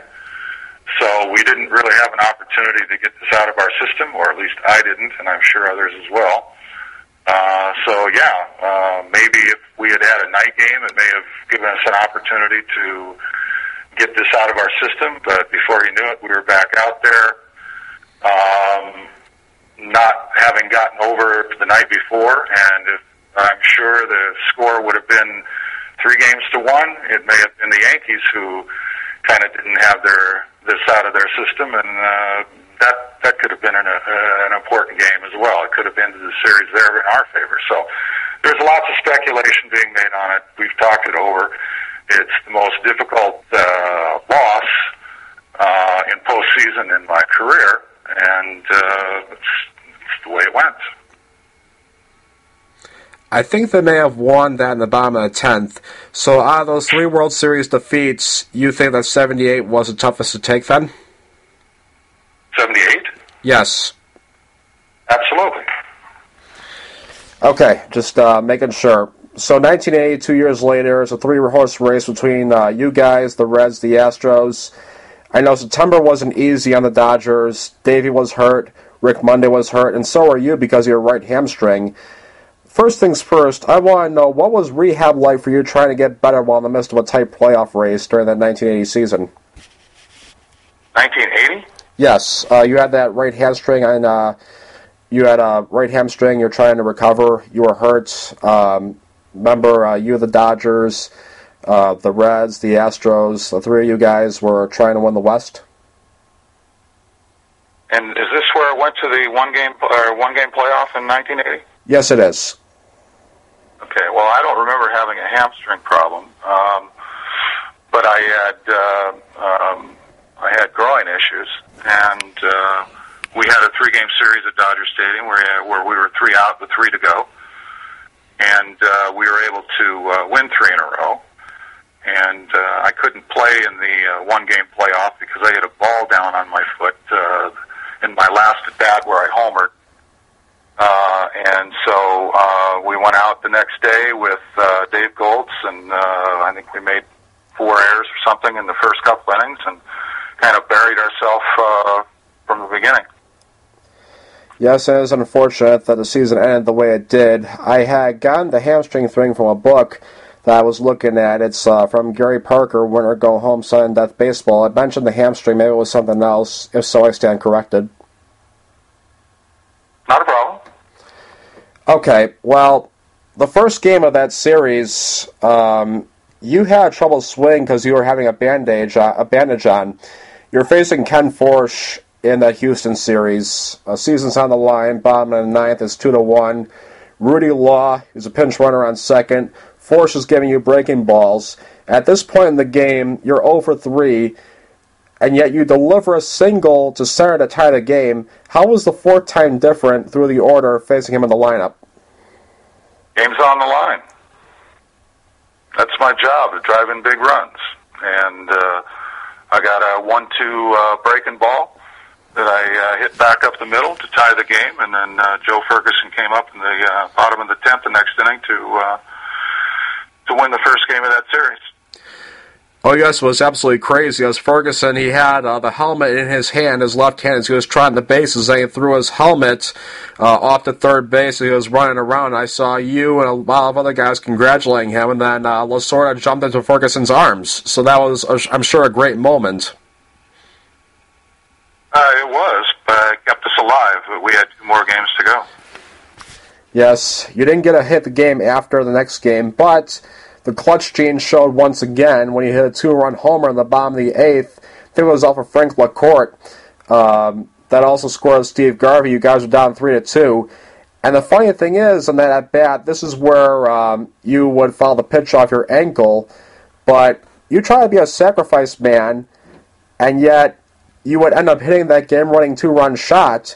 So we didn't really have an opportunity to get this out of our system, or at least I didn't, and I'm sure others as well. Uh, so yeah, uh, maybe if we had had a night game, it may have given us an opportunity to get this out of our system, but before he knew it, we were back out there, um, not having gotten over the night before, and if, I'm sure the score would have been three games to one. It may have been the Yankees who kind of didn't have their this out of their system, and uh, that that could have been an, uh, an important game as well. It could have ended the series there in our favor. So there's lots of speculation being made on it. We've talked it over. It's the most difficult uh, loss uh, in postseason in my career, and uh, it's, it's the way it went. I think they may have won that in the bottom of the tenth. So out of those three World Series defeats, you think that seventy-eight was the toughest to take then? seventy-eight? Yes. Absolutely. Okay, just uh, making sure. So nineteen eighty, two years later, it's a three-horse race between uh, you guys, the Reds, the Astros. I know September wasn't easy on the Dodgers. Davey was hurt, Rick Monday was hurt, and so were you because of your right hamstring. First things first, I want to know, what was rehab like for you trying to get better while in the midst of a tight playoff race during that nineteen eighty season? nineteen eighty? Yes. Uh, you had that right hamstring, and uh, you had a right hamstring. You're trying to recover. You were hurt. Um, remember, uh, you, the Dodgers, uh, the Reds, the Astros, the three of you guys were trying to win the West. And is this where it went to the one-game or one-game playoff in nineteen eighty? Yes, it is. Okay, well, I don't remember having a hamstring problem, um, but I had uh, um, I had groin issues, and uh, we had a three-game series at Dodger Stadium where where we were three out with three to go, and uh, we were able to uh, win three in a row. And uh, I couldn't play in the uh, one-game playoff because I hit a ball down on my foot uh, in my last at bat where I homered. Uh, and so, uh, we went out the next day with, uh, Dave Goltz, and, uh, I think we made four errors or something in the first couple innings and kind of buried ourselves, uh, from the beginning. Yes, it is unfortunate that the season ended the way it did. I had gotten the hamstring thing from a book that I was looking at. It's, uh, from Gary Parker, Winner Go Home, Sudden Death Baseball. It mentioned the hamstring. Maybe it was something else. If so, I stand corrected. Not a problem. Okay, well, the first game of that series, um, you had trouble swinging because you were having a bandage, uh, a bandage on. You're facing Ken Forsch in that Houston series. Uh, season's on the line. Bottom of the ninth is two to one. Rudy Law is a pinch runner on second. Forsch is giving you breaking balls. At this point in the game, you're zero for three. And yet you deliver a single to center to tie the game. How was the fourth time different through the order facing him in the lineup? Game's on the line. That's my job, to drive in big runs. And uh, I got a one two uh, breaking ball, that I uh, hit back up the middle to tie the game, and then uh, Joe Ferguson came up in the uh, bottom of the tenth, the next inning, to uh, to win the first game of that series. Oh, yes, it was absolutely crazy. As Ferguson, he had uh, the helmet in his hand, his left hand, as he was trying the bases, and he threw his helmet uh, off the third base, and he was running around. I saw you and a lot of other guys congratulating him, and then uh, Lasorda jumped into Ferguson's arms. So that was, I'm sure, a great moment. Uh, it was, but it kept us alive. We had two more games to go. Yes, you didn't get a hit the game after the next game, but the clutch gene showed once again when he hit a two-run homer in the bottom of the eighth. I think it was off of Frank LaCourte. Um, that also scored Steve Garvey. You guys were down three to two. And the funny thing is, on that at-bat, this is where um, you would foul the pitch off your ankle, but you try to be a sacrifice man, and yet you would end up hitting that game-running two-run shot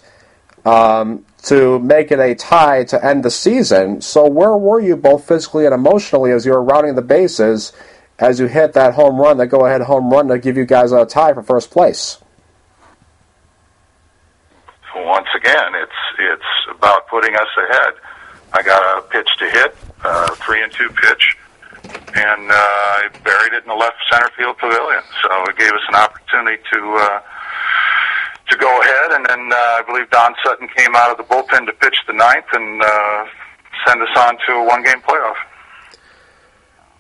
um, to make it a tie to end the season. So where were you both physically and emotionally as you were rounding the bases as you hit that home run, that go-ahead home run to give you guys a tie for first place? Once again, it's it's about putting us ahead. I got a pitch to hit, a three and two pitch, and uh, I buried it in the left center field pavilion. So it gave us an opportunity to Uh, to go ahead, and then uh, I believe Don Sutton came out of the bullpen to pitch the ninth and uh, send us on to a one-game playoff.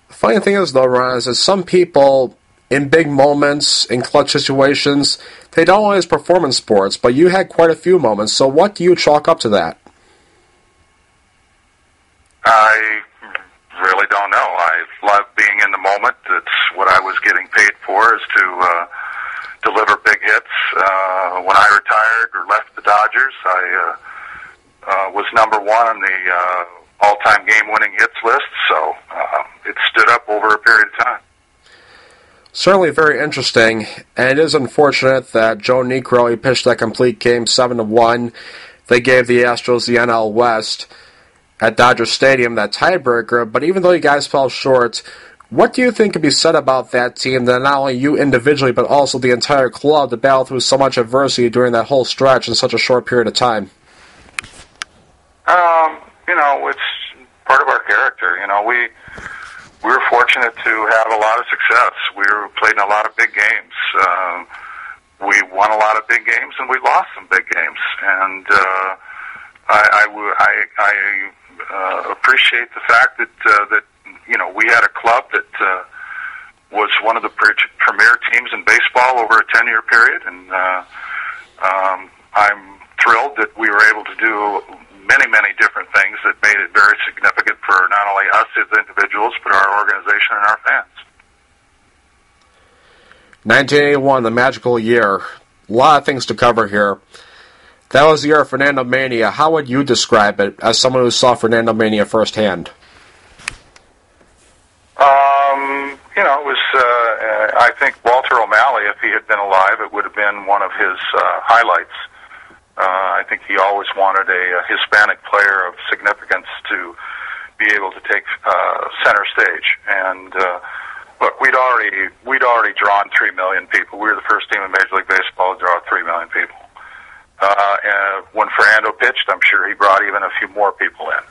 The funny thing is, though, Ron, is that some people in big moments, in clutch situations, they don't always perform in sports, but you had quite a few moments, so what do you chalk up to that? I really don't know. I love being in the moment. That's what I was getting paid for, is to Uh, deliver big hits. Uh, when I retired or left the Dodgers, I uh, uh, was number one on the uh, all-time game-winning hits list, so uh, it stood up over a period of time. Certainly very interesting, and it is unfortunate that Joe Niekro, he pitched that complete game seven to one. They gave the Astros the N L West at Dodger Stadium, that tiebreaker, but even though you guys fell short, what do you think could be said about that team, that not only you individually, but also the entire club, to battle through so much adversity during that whole stretch in such a short period of time? Um, you know, it's part of our character. You know, we we were fortunate to have a lot of success. We were played in a lot of big games. Um, we won a lot of big games, and we lost some big games. And uh, I, I, I, I uh, appreciate the fact that uh, that. You know, we had a club that uh, was one of the premier teams in baseball over a ten-year period, and uh, um, I'm thrilled that we were able to do many, many different things that made it very significant for not only us as individuals, but our organization and our fans. nineteen eighty-one, the magical year. A lot of things to cover here. That was the year of Fernando Mania. How would you describe it as someone who saw Fernando Mania firsthand? Um, you know, it was, uh, I think Walter O'Malley, if he had been alive, it would have been one of his uh, highlights. Uh, I think he always wanted a, a Hispanic player of significance to be able to take uh, center stage. And uh, look, we'd already we'd already drawn three million people. We were the first team in Major League Baseball to draw three million people. Uh, and when Fernando pitched, I'm sure he brought even a few more people in.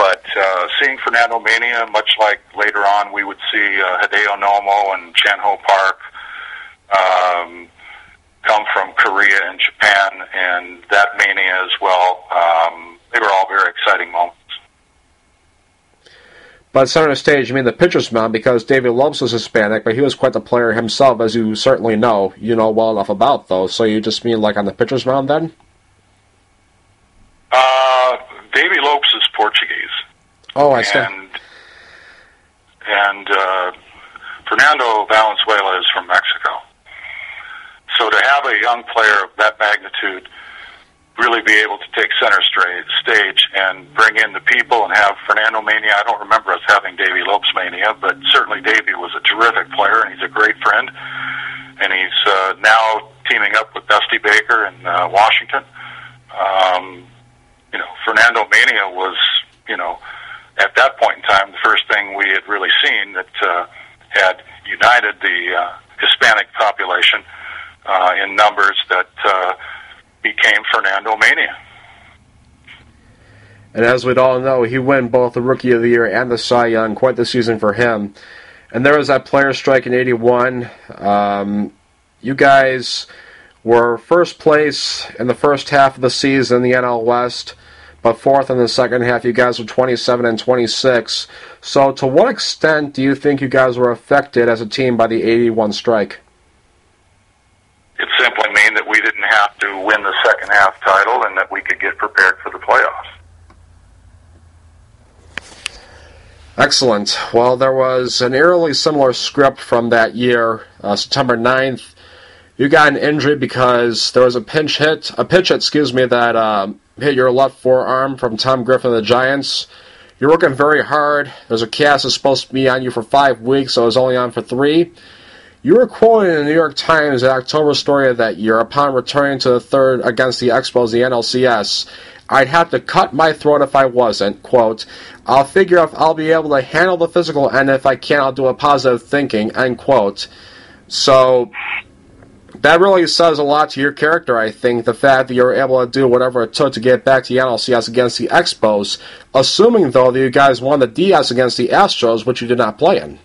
But uh, seeing Fernando Mania, much like later on we would see uh, Hideo Nomo and Chan-Ho Park um, come from Korea and Japan, and that Mania as well, um, they were all very exciting moments. But center stage, you mean the pitcher's mound, because Davey Lopes was Hispanic, but he was quite the player himself, as you certainly know. You know well enough about, though. So you just mean like on the pitcher's mound then? Uh, Davey Lopes is Portuguese. Oh, I see. And, and uh, Fernando Valenzuela is from Mexico. So to have a young player of that magnitude really be able to take center stage and bring in the people and have Fernando Mania, I don't remember us having Davey Lopes Mania, but certainly Davey was a terrific player, and he's a great friend. And he's uh, now teaming up with Dusty Baker in uh, Washington. Um You know, Fernando Mania was, you know, at that point in time, the first thing we had really seen that uh, had united the uh, Hispanic population uh, in numbers that uh, became Fernando Mania. And as we'd all know, he won both the Rookie of the Year and the Cy Young. Quite the season for him. And there was that player strike in eighty-one. Um, you guys were first place in the first half of the season in the N L West, but fourth in the second half. You guys were twenty-seven and twenty-six. So to what extent do you think you guys were affected as a team by the eighty-one strike? It simply meant that we didn't have to win the second half title and that we could get prepared for the playoffs. Excellent. Well, there was an eerily similar script from that year, uh, September ninth. You got an injury because there was a pinch hit, a pitch hit, excuse me, that um, hit your left forearm from Tom Griffin of the Giants. You're working very hard. There's a cast that's supposed to be on you for five weeks, so it was only on for three. You were quoted in the New York Times, the October story of that year, upon returning to the third against the Expos, the N L C S. I'd have to cut my throat if I wasn't, quote, I'll figure if I'll be able to handle the physical, and if I can't, I'll do a positive thinking, end quote. So that really says a lot to your character, I think, the fact that you were able to do whatever it took to get back to the N L C S against the Expos, assuming, though, that you guys won the D S against the Astros, which you did not play in.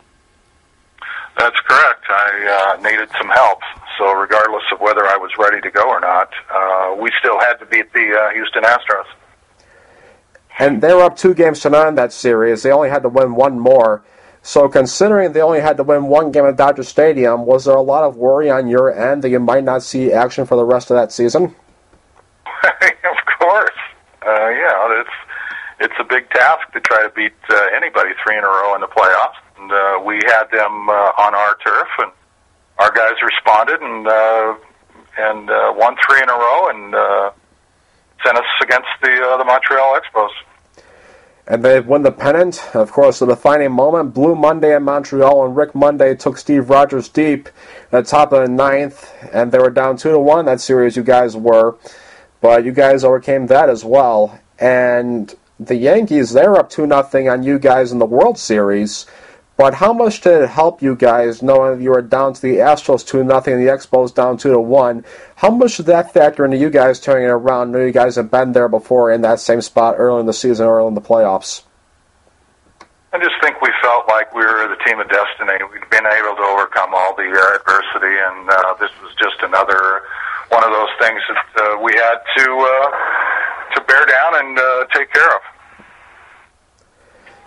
That's correct. I uh, needed some help, so regardless of whether I was ready to go or not, uh, we still had to beat the uh, Houston Astros. And they were up two games to none in that series. They only had to win one more. So considering they only had to win one game at Dodger Stadium, was there a lot of worry on your end that you might not see action for the rest of that season? Of course. Uh, yeah, it's, it's a big task to try to beat uh, anybody three in a row in the playoffs. And uh, we had them uh, on our turf, and our guys responded and uh, and uh, won three in a row and uh, sent us against the, uh, the Montreal Expos. And they've won the pennant. Of course, the defining moment, Blue Monday in Montreal, and Rick Monday took Steve Rogers deep at the top of the ninth, and they were down two to one in that series, you guys were. But you guys overcame that as well. And the Yankees, they're up two nothing on you guys in the World Series. But how much did it help you guys knowing that you were down to the Astros two nothing and the Expos down two to one? How much did that factor into you guys turning it around? I know you guys have been there before in that same spot early in the season, early in the playoffs. I just think we felt like we were the team of destiny. We'd been able to overcome all the adversity, and uh, this was just another one of those things that uh, we had to uh, to bear down and uh, take care of.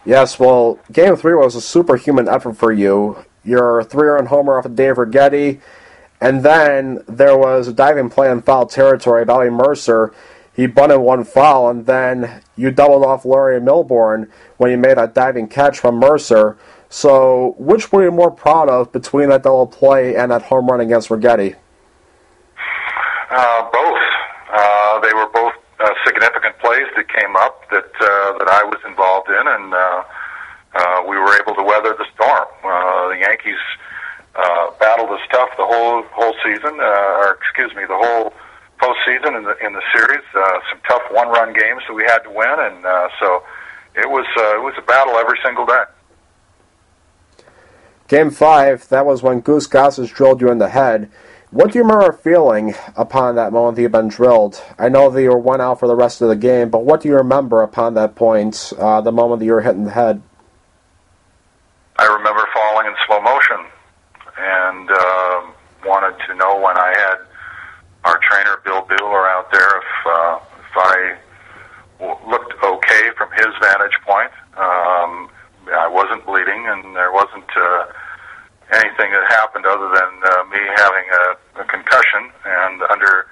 Yes, well, Game three was a superhuman effort for you. Your three-run homer off of Dave Rigetti, and then there was a diving play in foul territory by Valley Mercer. He bunted one foul, and then you doubled off Larry Milbourne when you made that diving catch from Mercer. So which were you more proud of between that double play and that home run against Rigetti? Uh, both. Uh, they were both Uh, significant plays that came up that uh, that I was involved in, and uh, uh, we were able to weather the storm. Uh, the Yankees uh, battled us tough the whole whole season, uh, or excuse me, the whole postseason in the in the series. Uh, some tough one-run games that we had to win, and uh, so it was uh, it was a battle every single day. Game five, that was when Goose Gossage drilled you in the head. What do you remember feeling upon that moment that you've been drilled? I know that you were one out for the rest of the game, but what do you remember upon that point, uh, the moment that you were hit in the head? I remember falling in slow motion and uh, wanted to know when I had our trainer, Bill Buehler, out there if, uh, if I w looked okay from his vantage point. Um, I wasn't bleeding, and there wasn't Uh, anything that happened other than uh, me having a, a concussion, and under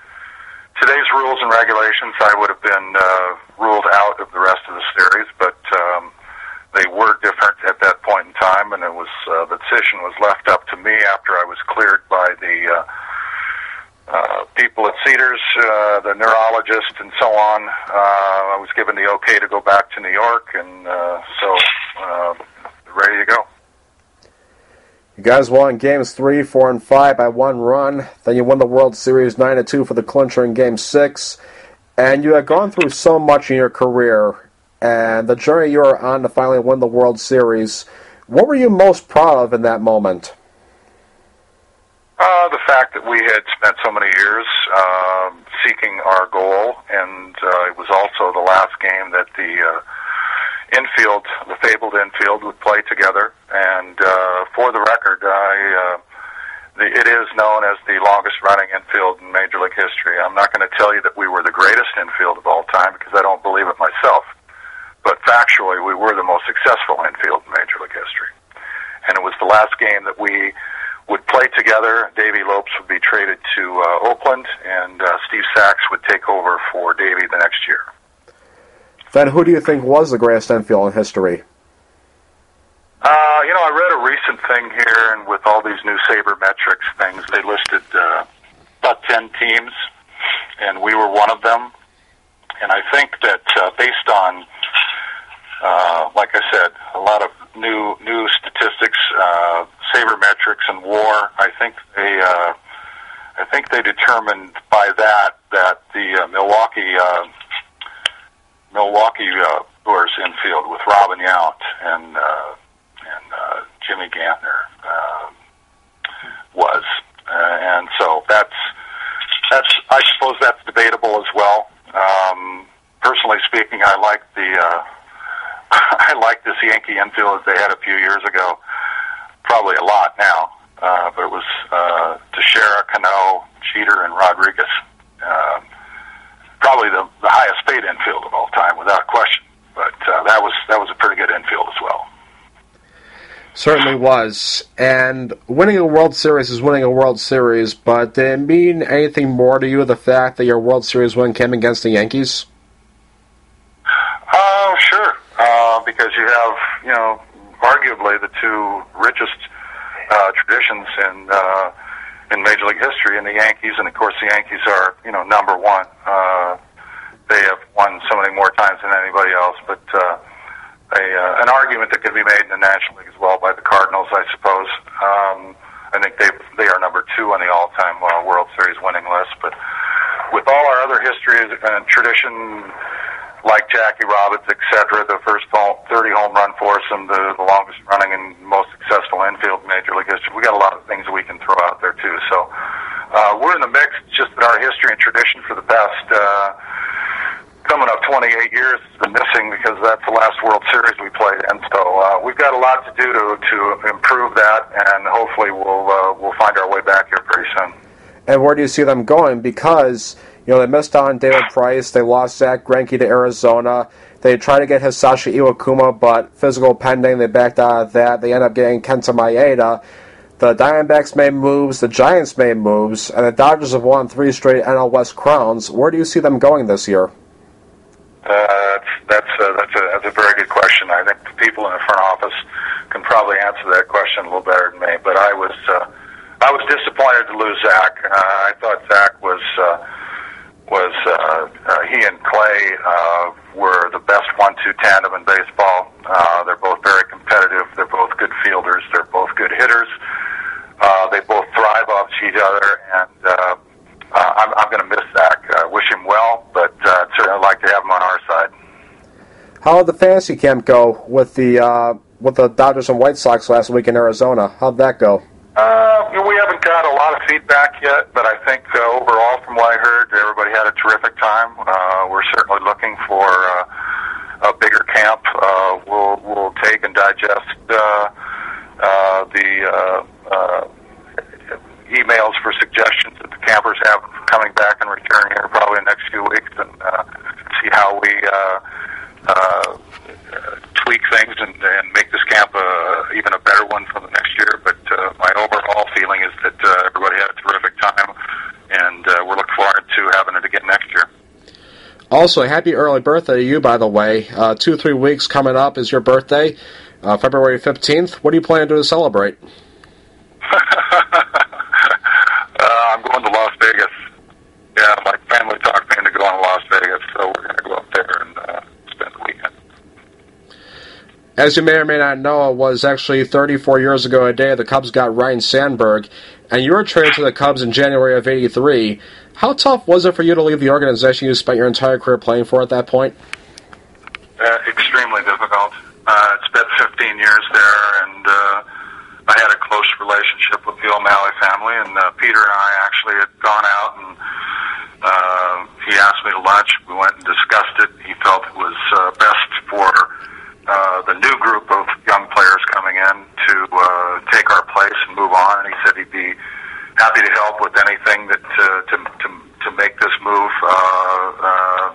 today's rules and regulations I would have been uh, ruled out of the rest of the series, but um, they were different at that point in time, and it was uh, the decision was left up to me after I was cleared by the uh, uh, people at Cedars, uh, the neurologist and so on. uh, I was given the okay to go back to New York, and uh, so uh, ready to go. You guys won games three, four, and five by one run. Then you won the World Series nine to two for the clincher in game six. And you had gone through so much in your career, and the journey you were on to finally win the World Series. What were you most proud of in that moment? Uh, the fact that we had spent so many years uh, seeking our goal, and uh, it was also the last game that the uh, infield, the fabled infield, would play together. And uh, for the record, I, uh, the, it is known as the longest-running infield in Major League history. I'm not going to tell you that we were the greatest infield of all time because I don't believe it myself. But factually, we were the most successful infield in Major League history. And it was the last game that we would play together. Davey Lopes would be traded to uh, Oakland, and uh, Steve Sachs would take over for Davey the next year. Then who do you think was the greatest infield in history? Uh, you know, I read a recent thing here, and with all these new sabermetrics things, they listed uh, about ten teams, and we were one of them. And I think that uh, based on, uh, like I said, a lot of new new statistics, uh, sabermetrics and war, I think they uh, I think they determined by that that the uh, Milwaukee uh, Milwaukee uh, Brewers infield with Robin Yount and uh, and uh, Jimmy Gantner uh, was, uh, and so that's that's I suppose that's debatable as well. Um, personally speaking, I like the uh, I like this Yankee infield that they had a few years ago. Probably a lot now, uh, but it was uh, Teixeira, Cano, Jeter, and Rodriguez. Uh, probably the, the highest paid infield of all time, without question. But uh, that was that was a pretty good infield as well. Certainly was. And winning a World Series is winning a World Series, but did it mean anything more to you, the fact that your World Series win came against the Yankees? Oh, uh, sure. Uh, because you have, you know, arguably the two richest uh, traditions in uh, in Major League history in the Yankees, and of course the Yankees are, you know, number one. Uh, they have won so many more times than anybody else, but uh, a, uh, an argument that could be made in the National League as well by the Cardinals, I suppose. Um, I think they they are number two on the all-time uh, World Series winning list, but with all our other history and tradition, like Jackie Roberts, et cetera, the first thirty home run foursome, the, the longest running and most successful infield in Major League history. We got a lot of things we can throw out there too. So uh, we're in the mix. It's just that our history and tradition for the past uh, coming up twenty-eight years has been missing because that's the last World Series we played in. So uh, we've got a lot to do to to improve that, and hopefully we'll uh, we'll find our way back here pretty soon. And where do you see them going? Because, you know, they missed on David Price. They lost Zach Greinke to Arizona. They tried to get Hisashi Iwakuma, but physical pending, they backed out of that. They end up getting Kenta Maeda. The Diamondbacks made moves. The Giants made moves. And the Dodgers have won three straight N L West crowns. Where do you see them going this year? Uh, that's, that's, a, that's, a, that's a very good question. I think the people in the front office can probably answer that question a little better than me. But I was... Uh, I was disappointed to lose Zach. Uh, I thought Zach was, uh, was uh, uh, he and Clay uh, were the best one two tandem in baseball. Uh, they're both very competitive. They're both good fielders. They're both good hitters. Uh, they both thrive off each other, and uh, uh, I'm, I'm going to miss Zach. I wish him well, but uh, certainly I'd like to have him on our side. How did the fantasy camp go with the, uh, with the Dodgers and White Sox last week in Arizona? How'd that go? Uh, we haven't got a lot of feedback yet, but I think uh, overall, from what I heard, everybody had a terrific time. Uh, we're certainly looking for uh, a bigger camp. Uh, we'll we'll take and digest uh, uh, the uh, uh, emails for suggestions that the campers have coming back and return here probably in the next few weeks, and uh, see how we uh, uh, tweak things and, and make this camp a, even a better one for the next year. But Uh, my overall feeling is that uh, everybody had a terrific time, and uh, we're looking forward to having it again next year. Also, happy early birthday to you, by the way. Uh, two, three weeks coming up is your birthday, uh, February fifteenth. What do you plan to do to celebrate? uh, I'm going to Las Vegas. Yeah, my family talked me into going to Las Vegas, so we're going to go up there and uh, spend the weekend. As you may or may not know, it was actually thirty-four years ago today the Cubs got Ryne Sandberg, and you were traded to the Cubs in January of eighty-three. How tough was it for you to leave the organization you spent your entire career playing for at that point? Uh, extremely difficult. Uh, I spent fifteen years there, and uh, I had a close relationship with the the O'Malley family, and uh, Peter and I actually had gone out, and uh, he asked me to lunch. We went and discussed it. He felt it was uh, best for uh, the new group of young players coming in to uh, take our place and move on, and he said he'd be happy to help with anything that uh, to, to to make this move uh,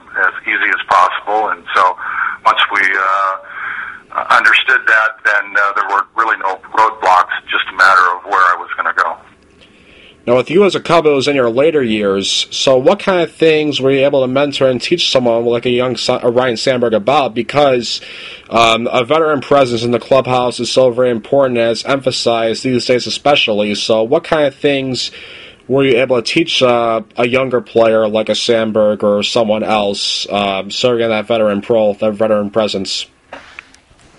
uh, as easy as possible. And so once we uh, understood that, then uh, there were really no roadblocks, just a matter of where I was going to go. Now, with you as a Cub, it was in your later years, so what kind of things were you able to mentor and teach someone like a young son, Ryan Sandberg, about? Because um, a veteran presence in the clubhouse is so very important, as emphasized these days especially, so what kind of things were you able to teach uh, a younger player like a Sandberg or someone else um, serving in that veteran pro, that veteran presence?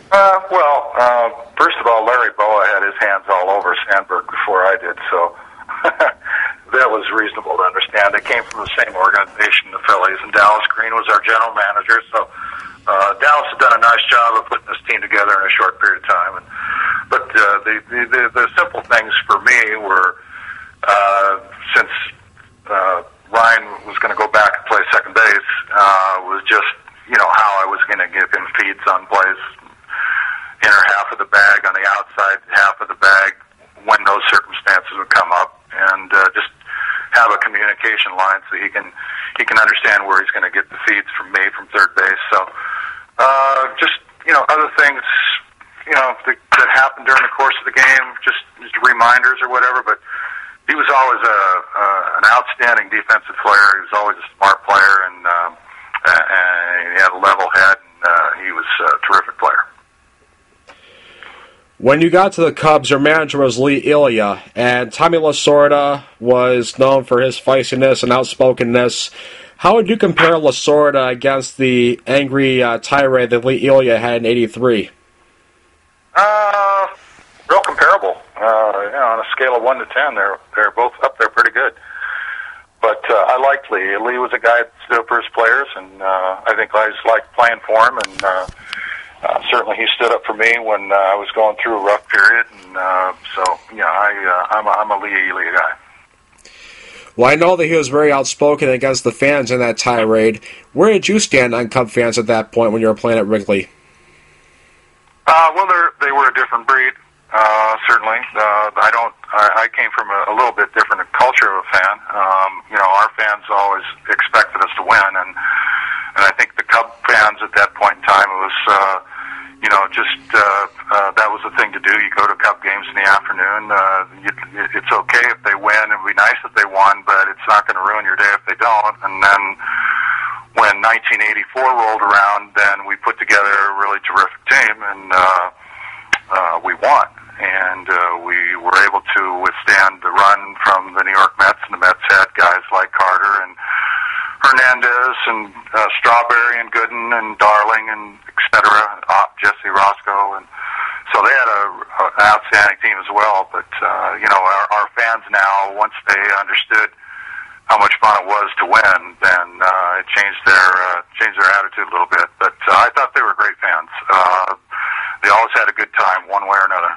Uh, well, uh, first of all, Larry Boa had his hands all over Sandberg before I did, so that was reasonable to understand. They came from the same organization, the Phillies, and Dallas Green was our general manager, so uh, Dallas had done a nice job of putting this team together in a short period of time. And, but uh, the, the, the simple things for me were, Uh, since uh, Ryan was going to go back and play second base, uh, was just, you know, how I was going to give him feeds on plays, inner half of the bag, on the outside half of the bag, when those circumstances would come up, and uh, just have a communication line so he can he can understand where he's going to get the feeds from me from third base. So uh, just, you know, other things, you know, that, that happened during the course of the game, just, just reminders or whatever, but he was always a, uh, an outstanding defensive player. He was always a smart player, and, um, and he had a level head, and uh, he was a terrific player. When you got to the Cubs, your manager was Lee Elia, and Tommy Lasorda was known for his feistiness and outspokenness. How would you compare Lasorda against the angry uh, tirade that Lee Elia had in eighty-three? Uh, real comparable. Uh, you know, on a scale of one to ten, they're they're both up there pretty good. But uh, I liked Lee. Lee was a guy that stood up for his players, and uh, I think I just liked playing for him. And uh, uh, certainly, he stood up for me when uh, I was going through a rough period. And uh, so, you know, I uh, I'm a, I'm a Lee Elia guy. Well, I know that he was very outspoken against the fans in that tirade. Where did you stand on Cub fans at that point when you were playing at Wrigley? Uh, well, they were a different breed. Uh, certainly, uh, I don't, I, I came from a, a little bit different culture of a fan. Um, you know, our fans always expected us to win, and, and I think the Cub fans at that point in time, it was, uh, you know, just, uh, uh, that was the thing to do. You go to Cub games in the afternoon, uh, you, it's okay if they win, it would be nice if they won, but it's not going to ruin your day if they don't. And then when nineteen eighty-four rolled around, then we put together a really terrific team, and, uh, uh, we won. And uh, we were able to withstand the run from the New York Mets, and the Mets had guys like Carter and Hernandez and uh, Strawberry and Gooden and Darling and et cetera, uh, Jesse Roscoe. And so they had a, a, an outstanding team as well. But, uh, you know, our, our fans now, once they understood how much fun it was to win, then uh, it changed their, uh, changed their attitude a little bit. But uh, I thought they were great fans. Uh, they always had a good time one way or another.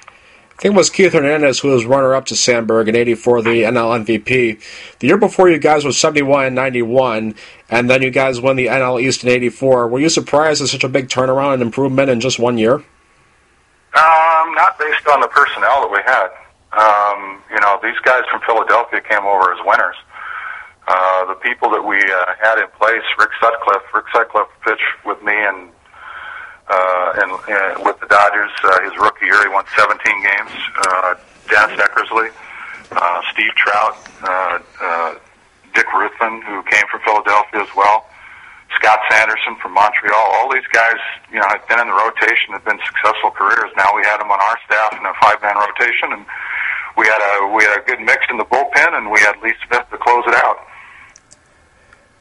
I think it was Keith Hernandez who was runner-up to Sandberg in eighty-four, the N L M V P. The year before, you guys were seventy-one and ninety-one, and then you guys won the N L East in eighty-four. Were you surprised at such a big turnaround and improvement in just one year? Um, not based on the personnel that we had. Um, you know, these guys from Philadelphia came over as winners. Uh, the people that we uh, had in place, Rick Sutcliffe. Rick Sutcliffe pitched with me and Uh, and, and with the Dodgers, uh, his rookie year, he won seventeen games. Uh, Dan Eckersley, uh, Steve Trout, uh, uh, Dick Ruthven, who came from Philadelphia as well, Scott Sanderson from Montreal. All these guys, you know, have been in the rotation, have been successful careers. Now we had them on our staff in a five-man rotation, and we had a we had a good mix in the bullpen, and we had Lee Smith to close it out.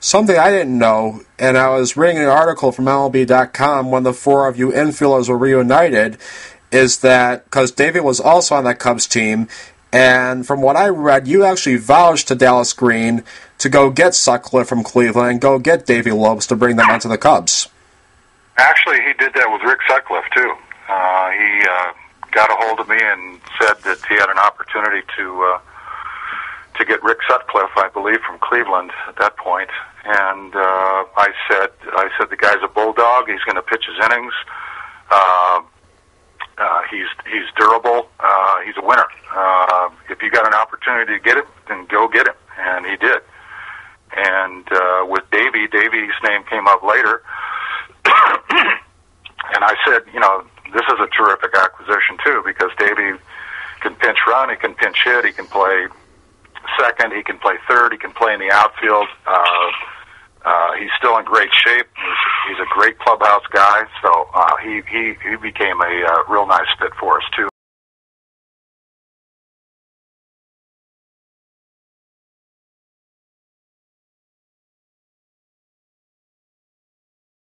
Something I didn't know, and I was reading an article from M L B dot com when the four of you infielders were reunited, is that, because Davey was also on that Cubs team, and from what I read, you actually vouched to Dallas Green to go get Sutcliffe from Cleveland and go get Davey Lopes to bring them onto the Cubs. Actually, he did that with Rick Sutcliffe, too. Uh, he uh, got a hold of me and said that he had an opportunity to uh, to get Rick Sutcliffe, I believe, from Cleveland at that point. And uh, I said, I said the guy's a bulldog. He's going to pitch his innings. Uh, uh, he's he's durable. Uh, he's a winner. Uh, if you got an opportunity to get him, then go get him. And he did. And uh, with Davey, Davey's name came up later. And I said, you know, this is a terrific acquisition, too, because Davey can pinch run, he can pinch hit, he can play second, he can play third, he can play in the outfield. Uh, uh, he's still in great shape. He's, he's a great clubhouse guy, so uh, he, he, he became a uh, real nice fit for us, too.